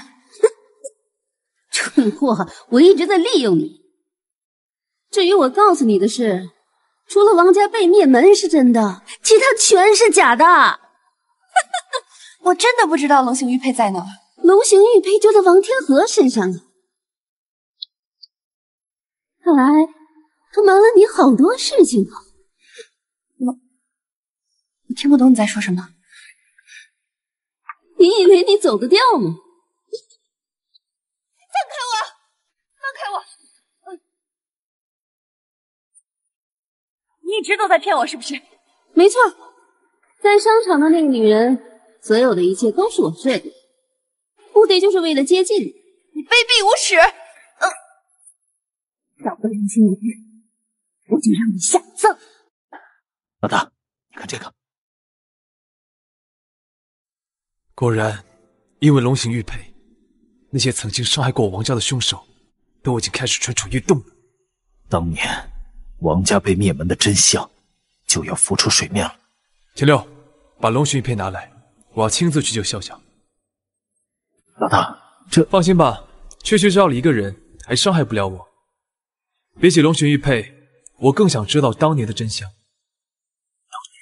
蠢货，我一直在利用你。至于我告诉你的事，除了王家被灭门是真的，其他全是假的。我真的不知道龙形玉佩在哪儿。龙形玉佩就在王天河身上啊！看来他瞒了你好多事情啊。我我听不懂你在说什么。你以为你走得掉吗？ 你一直都在骗我，是不是？没错，在商场的那个女人，所有的一切都是我设计的，目的就是为了接近你。你卑鄙无耻！嗯、呃，找不良心一片，我就让你下葬。老大，看这个。果然，因为龙形玉佩，那些曾经伤害过王家的凶手，但我已经开始蠢蠢欲动了。当年王家被灭门的真相就要浮出水面了。秦六，把龙巡玉佩拿来，我要亲自去救潇潇。老大，这放心吧，区区罩了一个人，还伤害不了我。比起龙巡玉佩，我更想知道当年的真相。当年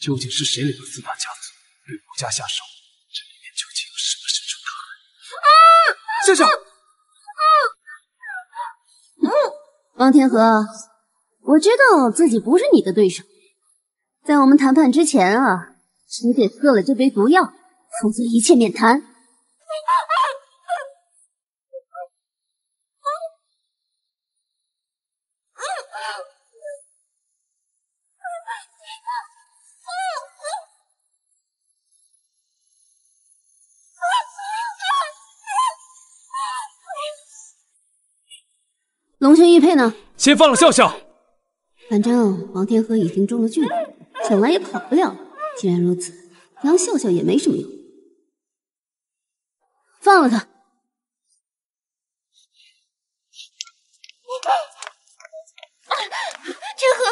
究竟是谁领了四大家族对王家下手？这里面究竟有什么深仇大恨？潇潇、啊。 王天河，我知道自己不是你的对手，在我们谈判之前啊，你得喝了这杯毒药，否则一切免谈。龙泉玉佩呢？先放了笑笑。反正王天河已经中了巨毒，想来也跑不了。既然如此，杨笑笑也没什么用。放了他。天河，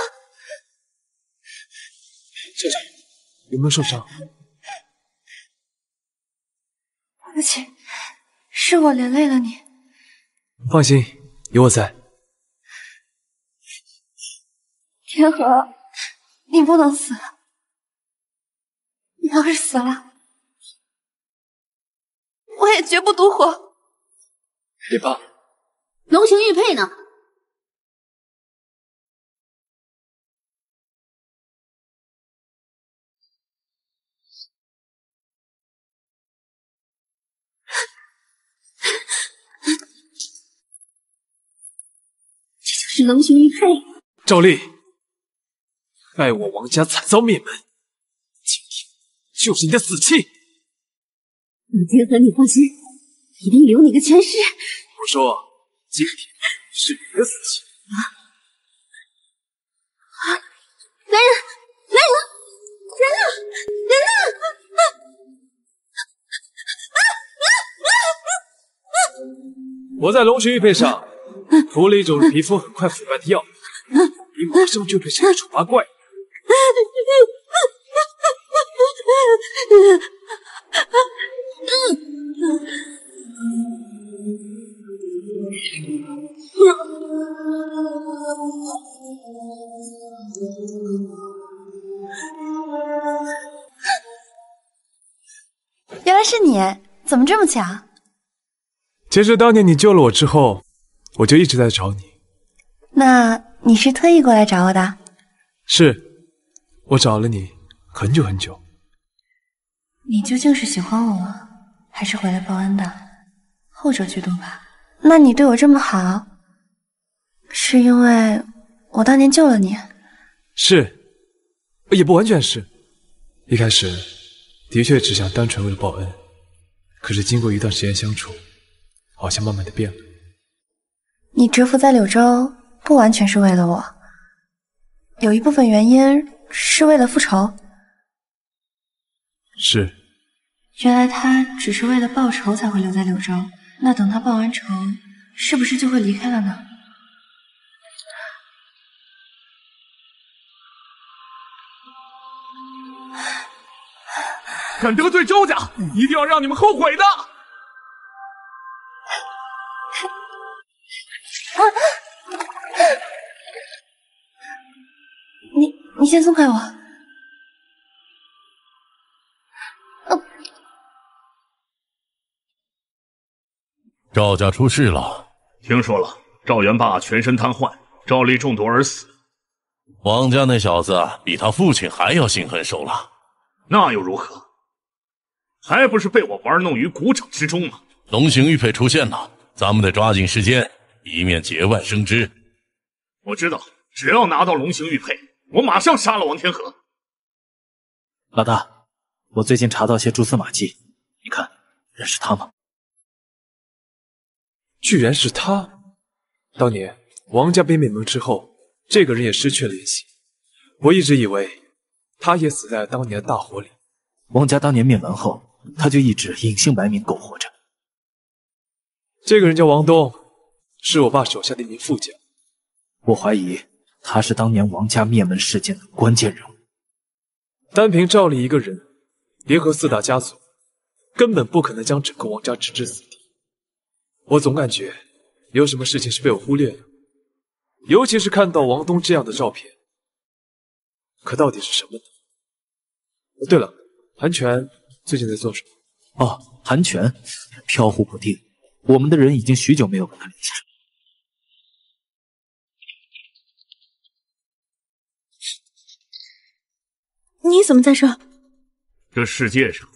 笑笑有没有受伤？对不起，是我连累了你。放心，有我在。 天河，你不能死！你要是死了，我也绝不独活。别怕。龙行玉佩呢？这就是龙行玉佩。赵丽。 害我王家惨遭灭门，今天就是你的死期。我天河，你放心，一定留你个全尸。我说，今天是你的死期。啊！啊！来人！来人！来人！来人！啊啊啊啊！我在龙石玉佩上涂了一种皮肤很快腐败的药，你马上就变成一个丑八怪。 原来是你，怎么这么巧？其实当年你救了我之后，我就一直在找你。那你是特意过来找我的？是。 我找了你很久很久，你究竟是喜欢我，还是回来报恩的？后者居多吧。那你对我这么好，是因为我当年救了你？是，也不完全是。一开始的确只想单纯为了报恩，可是经过一段时间相处，好像慢慢的变了。你蛰伏在柳州，不完全是为了我，有一部分原因。 是为了复仇，是。原来他只是为了报仇才会留在柳州，那等他报完仇，是不是就会离开了呢？敢得罪周家，一定要让你们后悔的！啊 你先松开我！哦、赵家出事了，听说了。赵元霸全身瘫痪，赵丽中毒而死。王家那小子比他父亲还要心狠手辣，那又如何？还不是被我玩弄于股掌之中吗？龙形玉佩出现了，咱们得抓紧时间，以免节外生枝。我知道，只要拿到龙形玉佩。 我马上杀了王天河。老大，我最近查到些蛛丝马迹，你看认识他吗？居然是他！当年王家被灭门之后，这个人也失去了联系。我一直以为他也死在了当年的大火里。王家当年灭门后，他就一直隐姓埋名苟活着。这个人叫王东，是我爸手下的一名副将。我怀疑他是当年王家灭门事件的关键人物。单凭赵丽一个人，联合四大家族，根本不可能将整个王家置之死地。我总感觉有什么事情是被我忽略了，尤其是看到王东这样的照片。可到底是什么呢？哦，对了，韩泉最近在做什么？哦，韩泉飘忽不定。 我们的人已经许久没有跟他联系了。你怎么在这？这世界上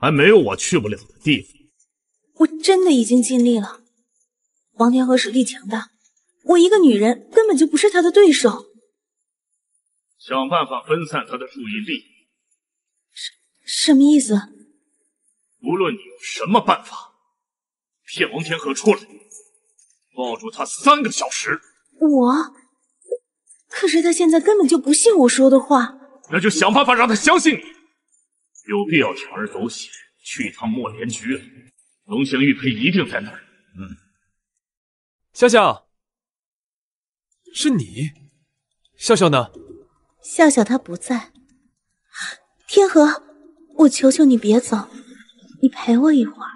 还没有我去不了的地方。我真的已经尽力了。王天河实力强大，我一个女人根本就不是他的对手。想办法分散他的注意力。什什么意思？无论你用什么办法。 骗王天河出来，抱住他三个小时。我，可是他现在根本就不信我说的话。那就想办法让他相信你。有必要铤而走险去一趟莫联局了。龙翔玉佩一定在那儿。嗯，笑笑，是你。笑笑呢？笑笑他不在。天河，我求求你别走，你陪我一会儿。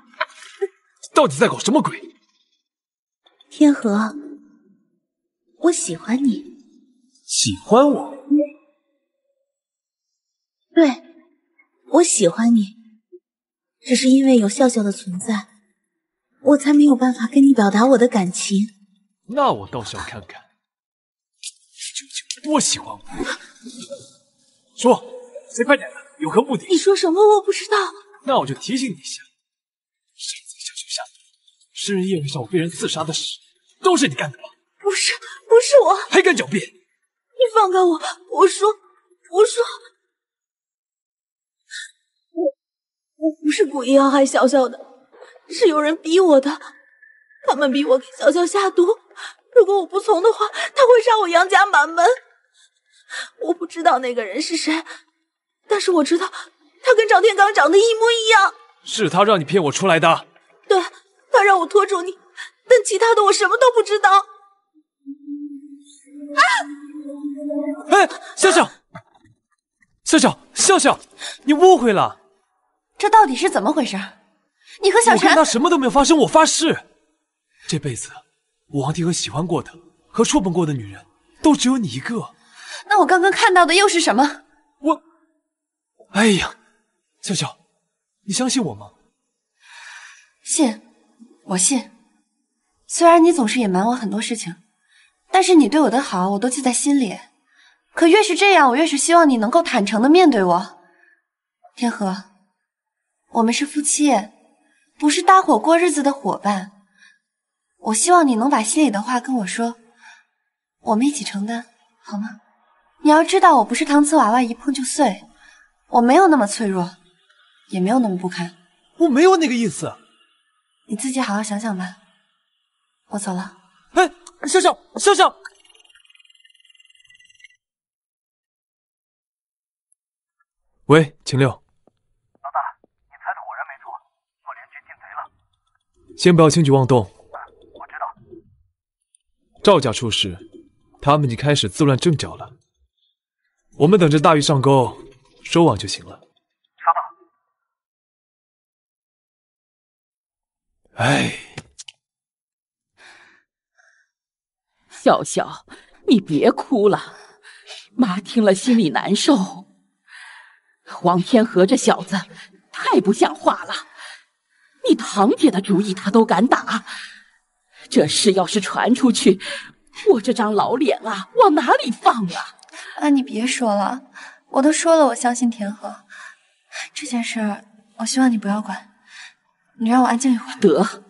到底在搞什么鬼？天河，我喜欢你。喜欢我？对，我喜欢你。只是因为有笑笑的存在，我才没有办法跟你表达我的感情。那我倒是要看看，究竟多喜欢我。说，谁快点的，有何目的？你说什么？我不知道。那我就提醒你一下。 生日宴会上我被人刺杀的事，都是你干的吧？不是，不是我，还敢狡辩！你放开我！我说，我说，我我不是故意要害小小的，是有人逼我的。他们逼我给小小下毒，如果我不从的话，他会杀我杨家满门。我不知道那个人是谁，但是我知道他跟赵天罡长得一模一样。是他让你骗我出来的？对。 他让我拖住你，但其他的我什么都不知道。啊！哎，笑笑，笑笑，笑笑，你误会了。这到底是怎么回事？你和小陈……我跟他什么都没有发生，我发誓，这辈子我王天河喜欢过的和触碰过的女人，都只有你一个。那我刚刚看到的又是什么？我……哎呀，笑笑，你相信我吗？信。 我信，虽然你总是隐瞒我很多事情，但是你对我的好我都记在心里。可越是这样，我越是希望你能够坦诚的面对我。天河，我们是夫妻，不是搭伙过日子的伙伴。我希望你能把心里的话跟我说，我们一起承担，好吗？你要知道，我不是搪瓷娃娃一碰就碎，我没有那么脆弱，也没有那么不堪。我没有那个意思。 你自己好好想想吧，我走了。哎，笑笑，笑笑，喂，秦六，老大，你猜的果然没错，莫连局进贼了。先不要轻举妄动。啊，我知道。赵家出事，他们已经开始自乱阵脚了。我们等着大鱼上钩，收网就行了。 哎，笑笑，你别哭了，妈听了心里难受。王天河这小子太不像话了，你堂姐的主意他都敢打，这事要是传出去，我这张老脸啊，往哪里放啊？啊，你别说了，我都说了，我相信天河，这件事我希望你不要管。 你让我安静一会儿。得，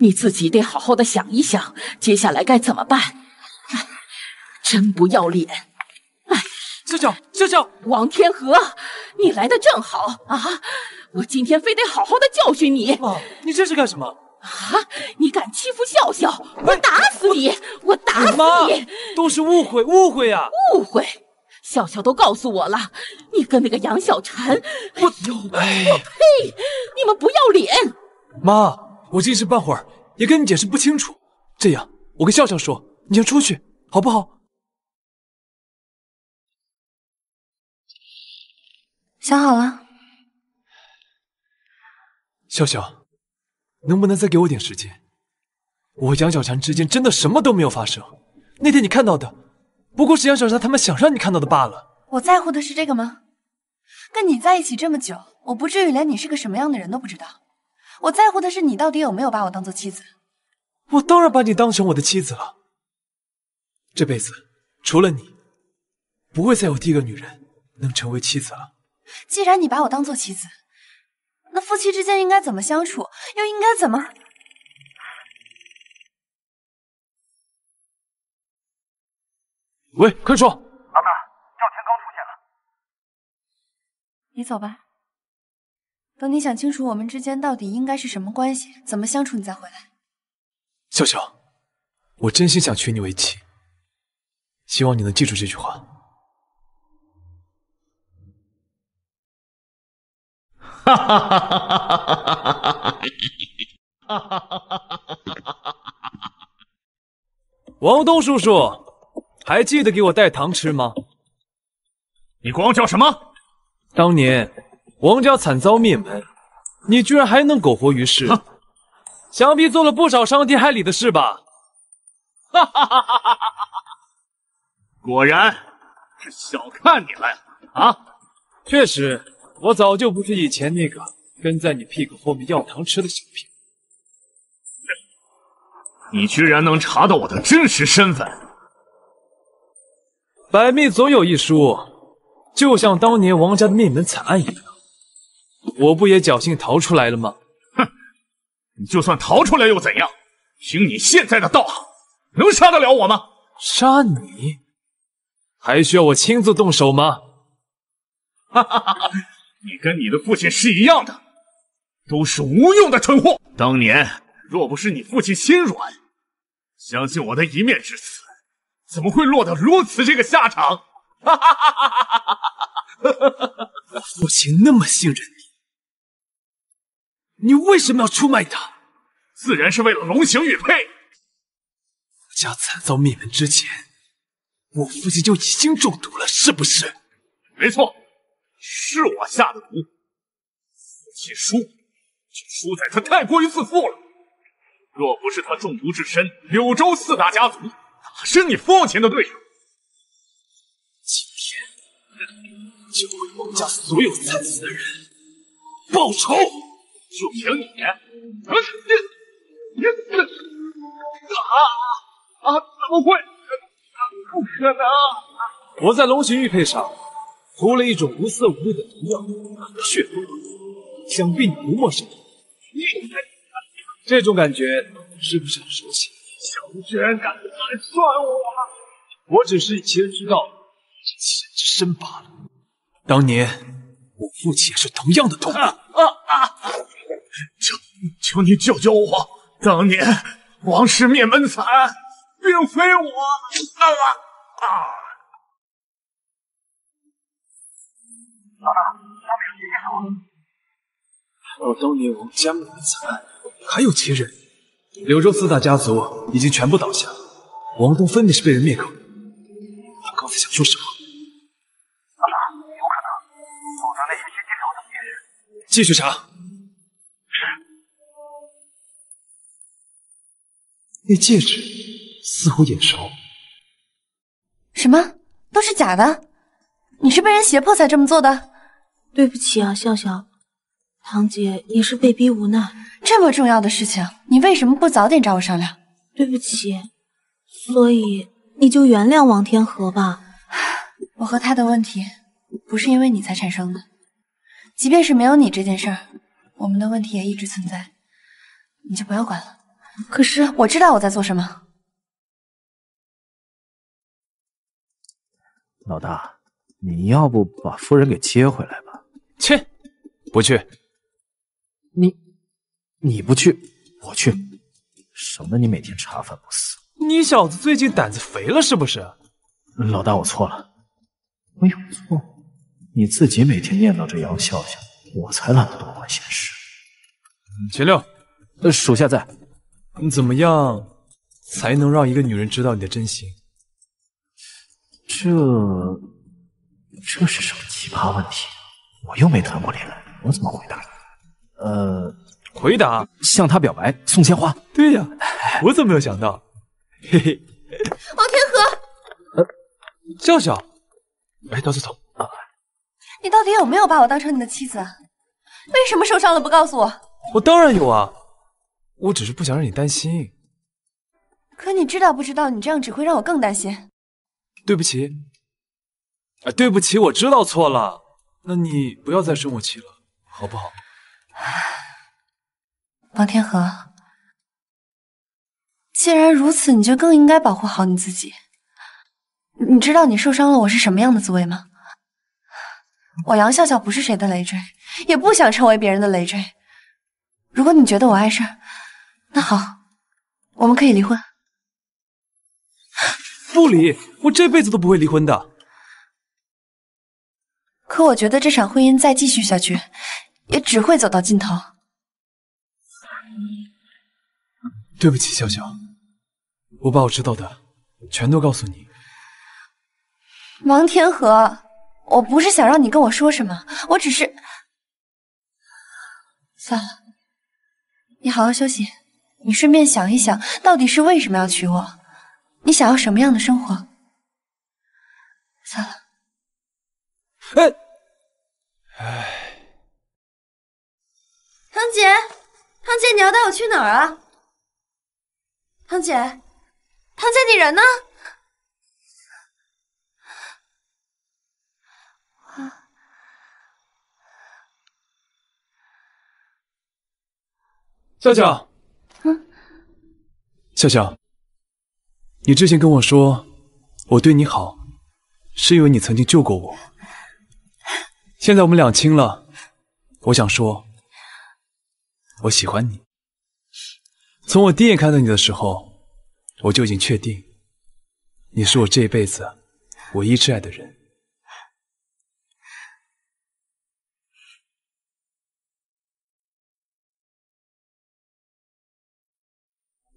你自己得好好的想一想，接下来该怎么办。哎，真不要脸！哎，笑笑，笑笑，王天河，你来的正好啊！我今天非得好好的教训你。妈，你这是干什么？啊！你敢欺负笑笑，我打死你！哎、我, 我打死你！都是误会，误会呀、啊！误会！笑笑都告诉我了，你跟那个杨小婵，我呸！哎哎 你们不要脸！妈，我这一时半会儿也跟你解释不清楚，这样，我跟笑笑说，你先出去，好不好？想好了。笑笑，能不能再给我点时间？我杨小婵之间真的什么都没有发生，那天你看到的，不过是杨小婵他们想让你看到的罢了。我在乎的是这个吗？跟你在一起这么久，我不至于连你是个什么样的人都不知道。我在乎的是你到底有没有把我当做妻子。我当然把你当成我的妻子了。这辈子除了你，不会再有第一个女人能成为妻子了。既然你把我当做妻子，那夫妻之间应该怎么相处，又应该怎么……喂，快说！老大，赵天刚出现了。你走吧。等你想清楚我们之间到底应该是什么关系，怎么相处，你再回来。笑笑，我真心想娶你为妻，希望你能记住这句话。哈哈哈哈哈哈！王东叔叔，还记得给我带糖吃吗？你管我叫什么？当年王家惨遭灭门，你居然还能苟活于世。想必做了不少伤天害理的事吧？哈哈哈哈哈！果然是小看你了呀！啊，确实，我早就不是以前那个跟在你屁股后面要糖吃的小屁孩。你居然能查到我的真实身份！百密总有一疏，就像当年王家的灭门惨案一样，我不也侥幸逃出来了吗？你就算逃出来又怎样？凭你现在的道行，能杀得了我吗？杀你？还需要我亲自动手吗？哈哈哈哈！你跟你的父亲是一样的，都是无用的蠢货。当年若不是你父亲心软，相信我的一面之词，怎么会落得如此这个下场？哈哈哈哈哈！我父亲那么信任你。你为什么要出卖他？自然是为了龙行玉佩。家惨遭灭门之前，我父亲就已经中毒了，是不是？没错，是我下的毒。父亲输，就输在他太过于自负了。若不是他中毒至深，柳州四大家族哪是你父亲的对手？今天就为王家所有惨死的人报仇！就凭你，啊！你，你，啊啊！怎么会？不可能！我在龙形玉佩上涂了一种无色无味的毒药——血风，想必你不陌生。这种感觉是不是很熟悉？小居然敢来算我！我只是以其人之道，以其人之身罢了。当年我父亲也是同样的痛苦。啊啊！啊求求你救救我！当年王氏灭门惨，并非我啊啊！老大，下面有人接手。我当年王家灭门惨，还有其人。柳州四大家族已经全部倒下，王东分明是被人灭口。他刚才想说什么？老大，有可能，我的那些接手的也是。继续查。 那戒指似乎眼熟，什么都是假的？你是被人胁迫才这么做的？对不起啊，笑笑，堂姐也是被逼无奈。这么重要的事情，你为什么不早点找我商量？对不起，所以你就原谅王天河吧。我和他的问题不是因为你才产生的，即便是没有你这件事儿，我们的问题也一直存在，你就不要管了。 可是我知道我在做什么，老大，你要不把夫人给接回来吧？切，不去。你，你不去，我去，省得你每天茶饭不思。你小子最近胆子肥了是不是？老大，我错了。没有错，你自己每天念叨着杨笑笑，我才懒得多管闲事。秦六，属下在。 怎么样？才能让一个女人知道你的真心。这，这是什么奇葩问题？我又没谈过恋爱，我怎么回答？呃，回答向她表白，送鲜花。对呀，我怎么没有想到？嘿嘿，王天河，呃，笑笑，哎，到这走。 你到底有没有把我当成你的妻子啊？为什么受伤了不告诉我？我当然有啊，我只是不想让你担心。可你知道不知道，你这样只会让我更担心。对不起，啊，对不起，我知道错了。那你不要再生我气了，好不好？王天河，既然如此，你就更应该保护好你自己。你知道你受伤了我是什么样的滋味吗？ 我杨笑笑不是谁的累赘，也不想成为别人的累赘。如果你觉得我碍事，那好，我们可以离婚。不离，我这辈子都不会离婚的。可我觉得这场婚姻再继续下去，也只会走到尽头。对不起，笑笑，我把我知道的全都告诉你。王天河。 我不是想让你跟我说什么，我只是……算了，你好好休息，你顺便想一想，到底是为什么要娶我？你想要什么样的生活？算了。哎，哎，堂姐，堂姐，你要带我去哪儿啊？堂姐，堂姐，你人呢？ 笑笑，嗯，笑笑，你之前跟我说我对你好，是因为你曾经救过我。现在我们两清了，我想说，我喜欢你。从我第一眼看到你的时候，我就已经确定，你是我这辈子唯一挚爱的人。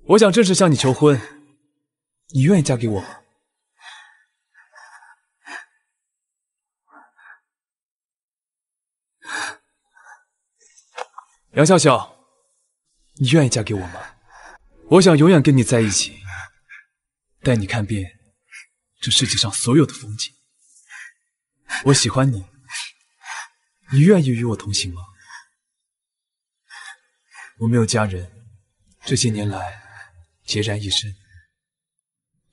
我想正式向你求婚，你愿意嫁给我吗？杨笑笑，你愿意嫁给我吗？我想永远跟你在一起，带你看遍这世界上所有的风景。我喜欢你，你愿意与我同行吗？我没有家人，这些年来。 孑然一身，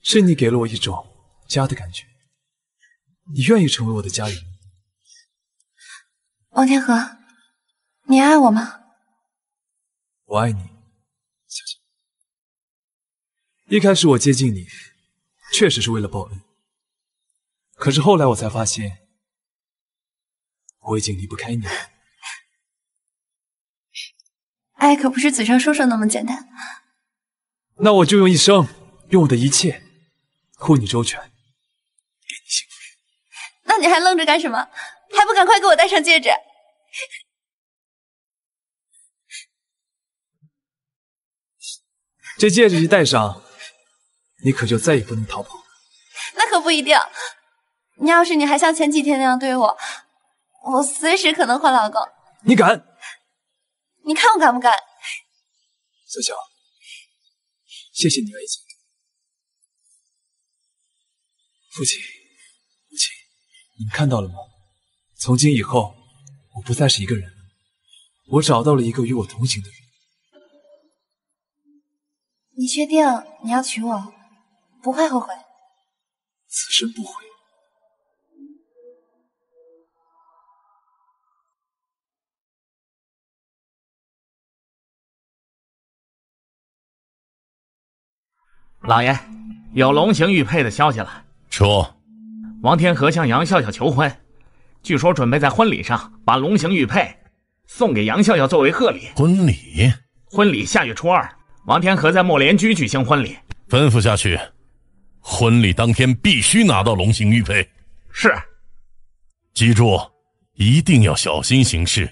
是你给了我一种家的感觉。你愿意成为我的家人？王天河，你爱我吗？我爱你，小小。一开始我接近你，确实是为了报恩。可是后来我才发现，我已经离不开你了。爱可不是嘴上说说那么简单。 那我就用一生，用我的一切，护你周全，给你幸福。那你还愣着干什么？还不赶快给我戴上戒指！这戒指一戴上，你可就再也不能逃跑。那可不一定，你要是你还像前几天那样对我，我随时可能换老公。你敢？你看我敢不敢？小小。 谢谢你愿意做。父亲，母亲，你们看到了吗？从今以后，我不再是一个人了，我找到了一个与我同行的人。你确定你要娶我，不会后悔？此生不悔。老爷，有龙行玉佩的消息了。说，王天河向杨笑笑求婚，据说准备在婚礼上把龙行玉佩送给杨笑笑作为贺礼。婚礼？婚礼下月初二，王天河在莫连居举行婚礼。吩咐下去，婚礼当天必须拿到龙行玉佩。是。记住，一定要小心行事，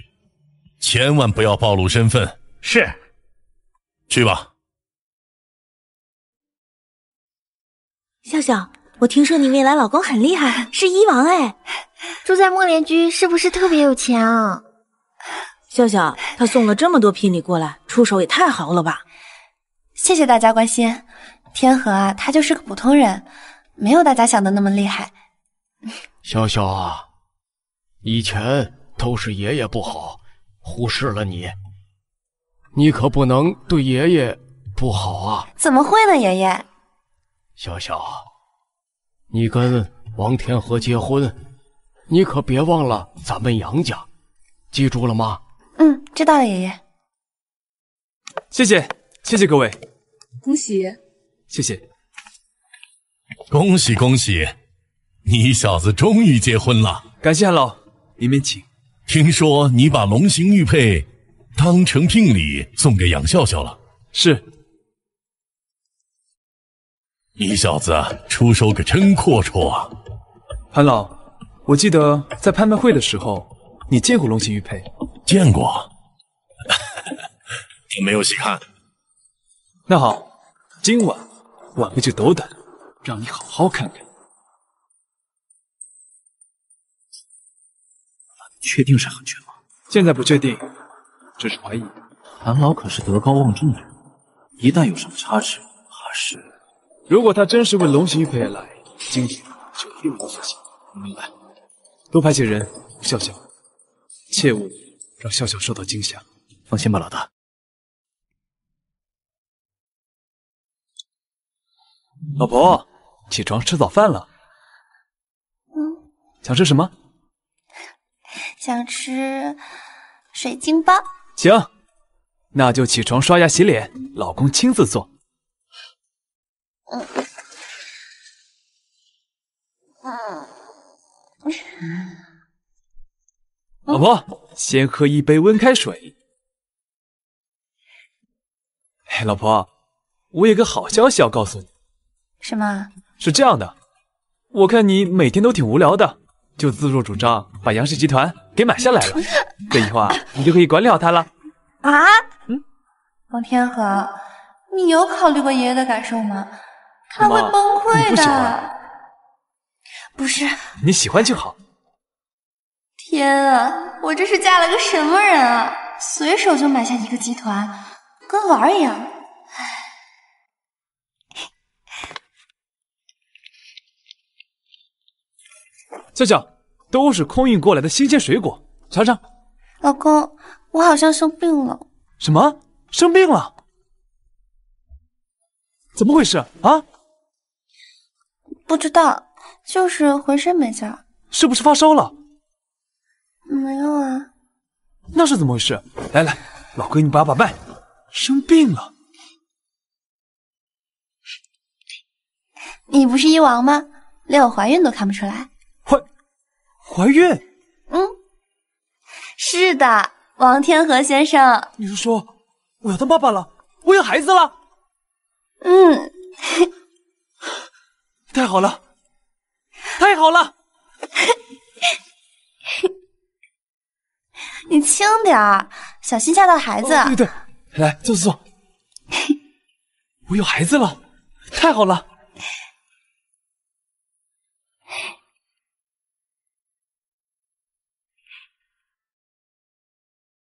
千万不要暴露身份。是。去吧。笑笑，我听说你未来老公很厉害，是医王哎，住在莫莲居是不是特别有钱啊？笑笑，他送了这么多聘礼过来，出手也太豪了吧！谢谢大家关心。天河啊，他就是个普通人，没有大家想的那么厉害。笑笑啊，以前都是爷爷不好，忽视了你，你可不能对爷爷不好啊！怎么会呢，爷爷？笑笑，你跟王天河结婚，你可别忘了咱们杨家，记住了吗？嗯，知道了，爷爷。谢谢，谢谢各位，恭喜！谢谢，恭喜恭喜！你小子终于结婚了，感谢韩老，您们请。听说你把龙形玉佩当成聘礼送给杨笑笑了，是。你小子出手可真阔绰啊！韩老，我记得在拍卖会的时候。 你见过龙形玉佩？见过，没有细看。那好，今晚晚辈就斗胆，让你好好看看。确定是韩全吗？现在不确定，只是怀疑。韩老可是德高望重的人，一旦有什么差池，怕是……如果他真是为龙形玉佩而来，今天就一定不放心。我们来，多派些人，笑笑。 切勿让笑笑受到惊吓。放心吧，老大。老婆，起床吃早饭了。嗯。想吃什么？想吃水晶包。行，那就起床刷牙洗脸，老公亲自做。嗯。嗯。 老婆，先喝一杯温开水。哎，老婆，我有个好消息要告诉你。什么？是这样的，我看你每天都挺无聊的，就自作主张把杨氏集团给买下来了。这以后啊，你就可以管理好它了。啊？嗯。王天河，你有考虑过爷爷的感受吗？他会崩溃的。不是。你喜欢就好。 天啊！我这是嫁了个什么人啊？随手就买下一个集团，跟玩儿一样。笑笑，都是空运过来的新鲜水果，尝尝。老公，我好像生病了。什么？生病了？怎么回事啊？不知道，就是浑身没劲儿。是不是发烧了？ 没有啊，那是怎么回事？来来，老闺女把把脉，生病了。你不是医王吗？连我怀孕都看不出来。怀怀孕？嗯，是的，王天河先生。你是说我要当爸爸了，我有孩子了？嗯，太好了，太好了。你轻点儿，小心吓到孩子。哦、对对，来坐坐坐。我有孩子了，太好了！